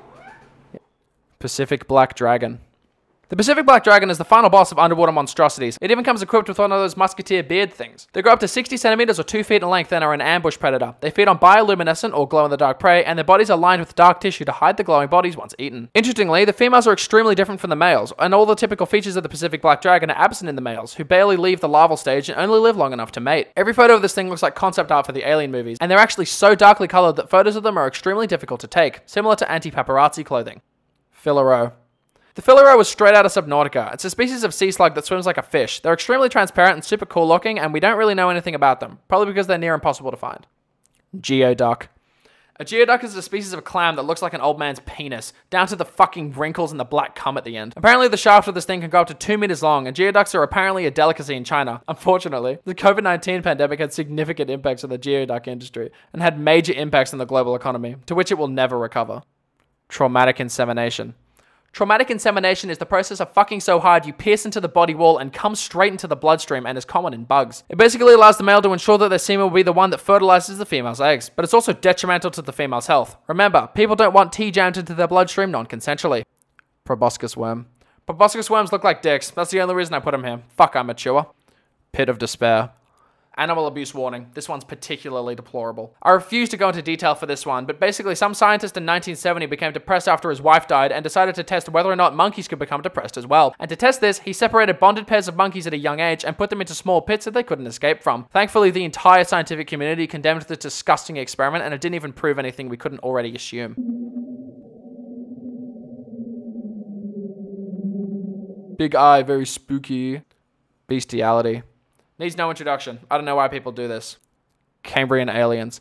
Yeah. Pacific black dragon. The Pacific black dragon is the final boss of underwater monstrosities. It even comes equipped with one of those musketeer beard things. They grow up to sixty centimeters or two feet in length and are an ambush predator. They feed on bioluminescent or glow-in-the-dark prey, and their bodies are lined with dark tissue to hide the glowing bodies once eaten. Interestingly, the females are extremely different from the males, and all the typical features of the Pacific black dragon are absent in the males, who barely leave the larval stage and only live long enough to mate. Every photo of this thing looks like concept art for the Alien movies, and they're actually so darkly colored that photos of them are extremely difficult to take, similar to anti-paparazzi clothing. Phalaroe. The phalaroe was straight out of Subnautica. It's a species of sea slug that swims like a fish. They're extremely transparent and super cool looking, and we don't really know anything about them, probably because they're near impossible to find. Geoduck. A geoduck is a species of clam that looks like an old man's penis, down to the fucking wrinkles and the black cum at the end. Apparently the shaft of this thing can go up to two meters long, and geoducks are apparently a delicacy in China. Unfortunately, the COVID nineteen pandemic had significant impacts on the geoduck industry, and had major impacts on the global economy, to which it will never recover. Traumatic insemination. Traumatic insemination is the process of fucking so hard you pierce into the body wall and come straight into the bloodstream and is common in bugs. It basically allows the male to ensure that their semen will be the one that fertilizes the female's eggs, but it's also detrimental to the female's health. Remember, people don't want tea jammed into their bloodstream non-consensually. Proboscis worm. Proboscis worms look like dicks. That's the only reason I put them here. Fuck, I'm mature. Pit of despair. Animal abuse warning. This one's particularly deplorable. I refuse to go into detail for this one, but basically some scientist in nineteen seventy became depressed after his wife died and decided to test whether or not monkeys could become depressed as well. And to test this, he separated bonded pairs of monkeys at a young age and put them into small pits that they couldn't escape from. Thankfully, the entire scientific community condemned this disgusting experiment, and it didn't even prove anything we couldn't already assume. Big eye, very spooky. Bestiality. Needs no introduction. I don't know why people do this. Cambrian aliens.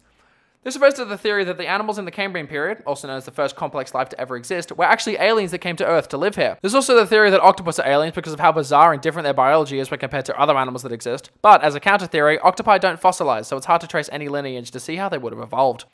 This refers to the theory that the animals in the Cambrian period, also known as the first complex life to ever exist, were actually aliens that came to Earth to live here. There's also the theory that octopus are aliens because of how bizarre and different their biology is when compared to other animals that exist. But as a counter theory, octopi don't fossilize, so it's hard to trace any lineage to see how they would have evolved.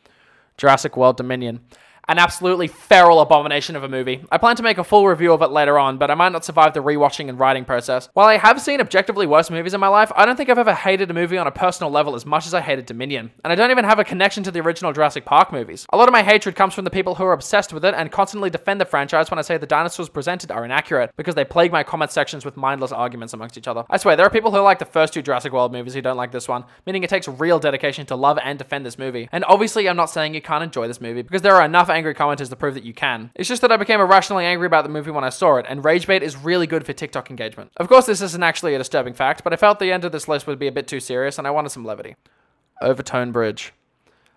Jurassic World Dominion. An absolutely feral abomination of a movie. I plan to make a full review of it later on, but I might not survive the rewatching and writing process. While I have seen objectively worse movies in my life, I don't think I've ever hated a movie on a personal level as much as I hated Dominion. And I don't even have a connection to the original Jurassic Park movies. A lot of my hatred comes from the people who are obsessed with it and constantly defend the franchise when I say the dinosaurs presented are inaccurate, because they plague my comment sections with mindless arguments amongst each other. I swear, there are people who like the first two Jurassic World movies who don't like this one, meaning it takes real dedication to love and defend this movie. And obviously I'm not saying you can't enjoy this movie, because there are enough angry commenters to prove that you can. It's just that I became irrationally angry about the movie when I saw it, and rage bait is really good for TikTok engagement. Of course, this isn't actually a disturbing fact, but I felt the end of this list would be a bit too serious, and I wanted some levity. Overtone Bridge.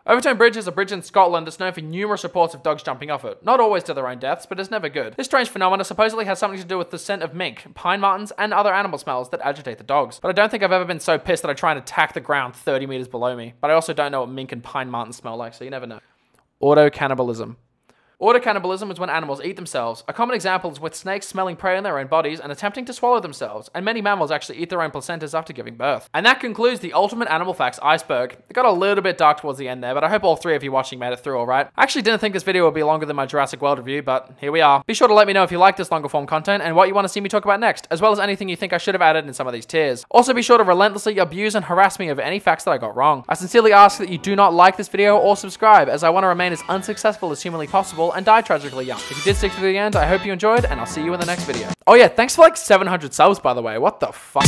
Overtone Bridge is a bridge in Scotland that's known for numerous reports of dogs jumping off it. Not always to their own deaths, but it's never good. This strange phenomena supposedly has something to do with the scent of mink, pine martens, and other animal smells that agitate the dogs. But I don't think I've ever been so pissed that I try and attack the ground thirty meters below me. But I also don't know what mink and pine martens smell like, so you never know. Auto-cannibalism. Auto-cannibalism is when animals eat themselves. A common example is with snakes smelling prey on their own bodies and attempting to swallow themselves, and many mammals actually eat their own placentas after giving birth. And that concludes the Ultimate Animal Facts Iceberg. It got a little bit dark towards the end there, but I hope all three of you watching made it through alright. I actually didn't think this video would be longer than my Jurassic World review, but here we are. Be sure to let me know if you like this longer form content and what you want to see me talk about next, as well as anything you think I should have added in some of these tiers. Also be sure to relentlessly abuse and harass me over any facts that I got wrong. I sincerely ask that you do not like this video or subscribe, as I want to remain as unsuccessful as humanly possible and die tragically young. If you did stick to the end, I hope you enjoyed, and I'll see you in the next video. Oh yeah, thanks for like seven hundred subs, by the way. What the fuck?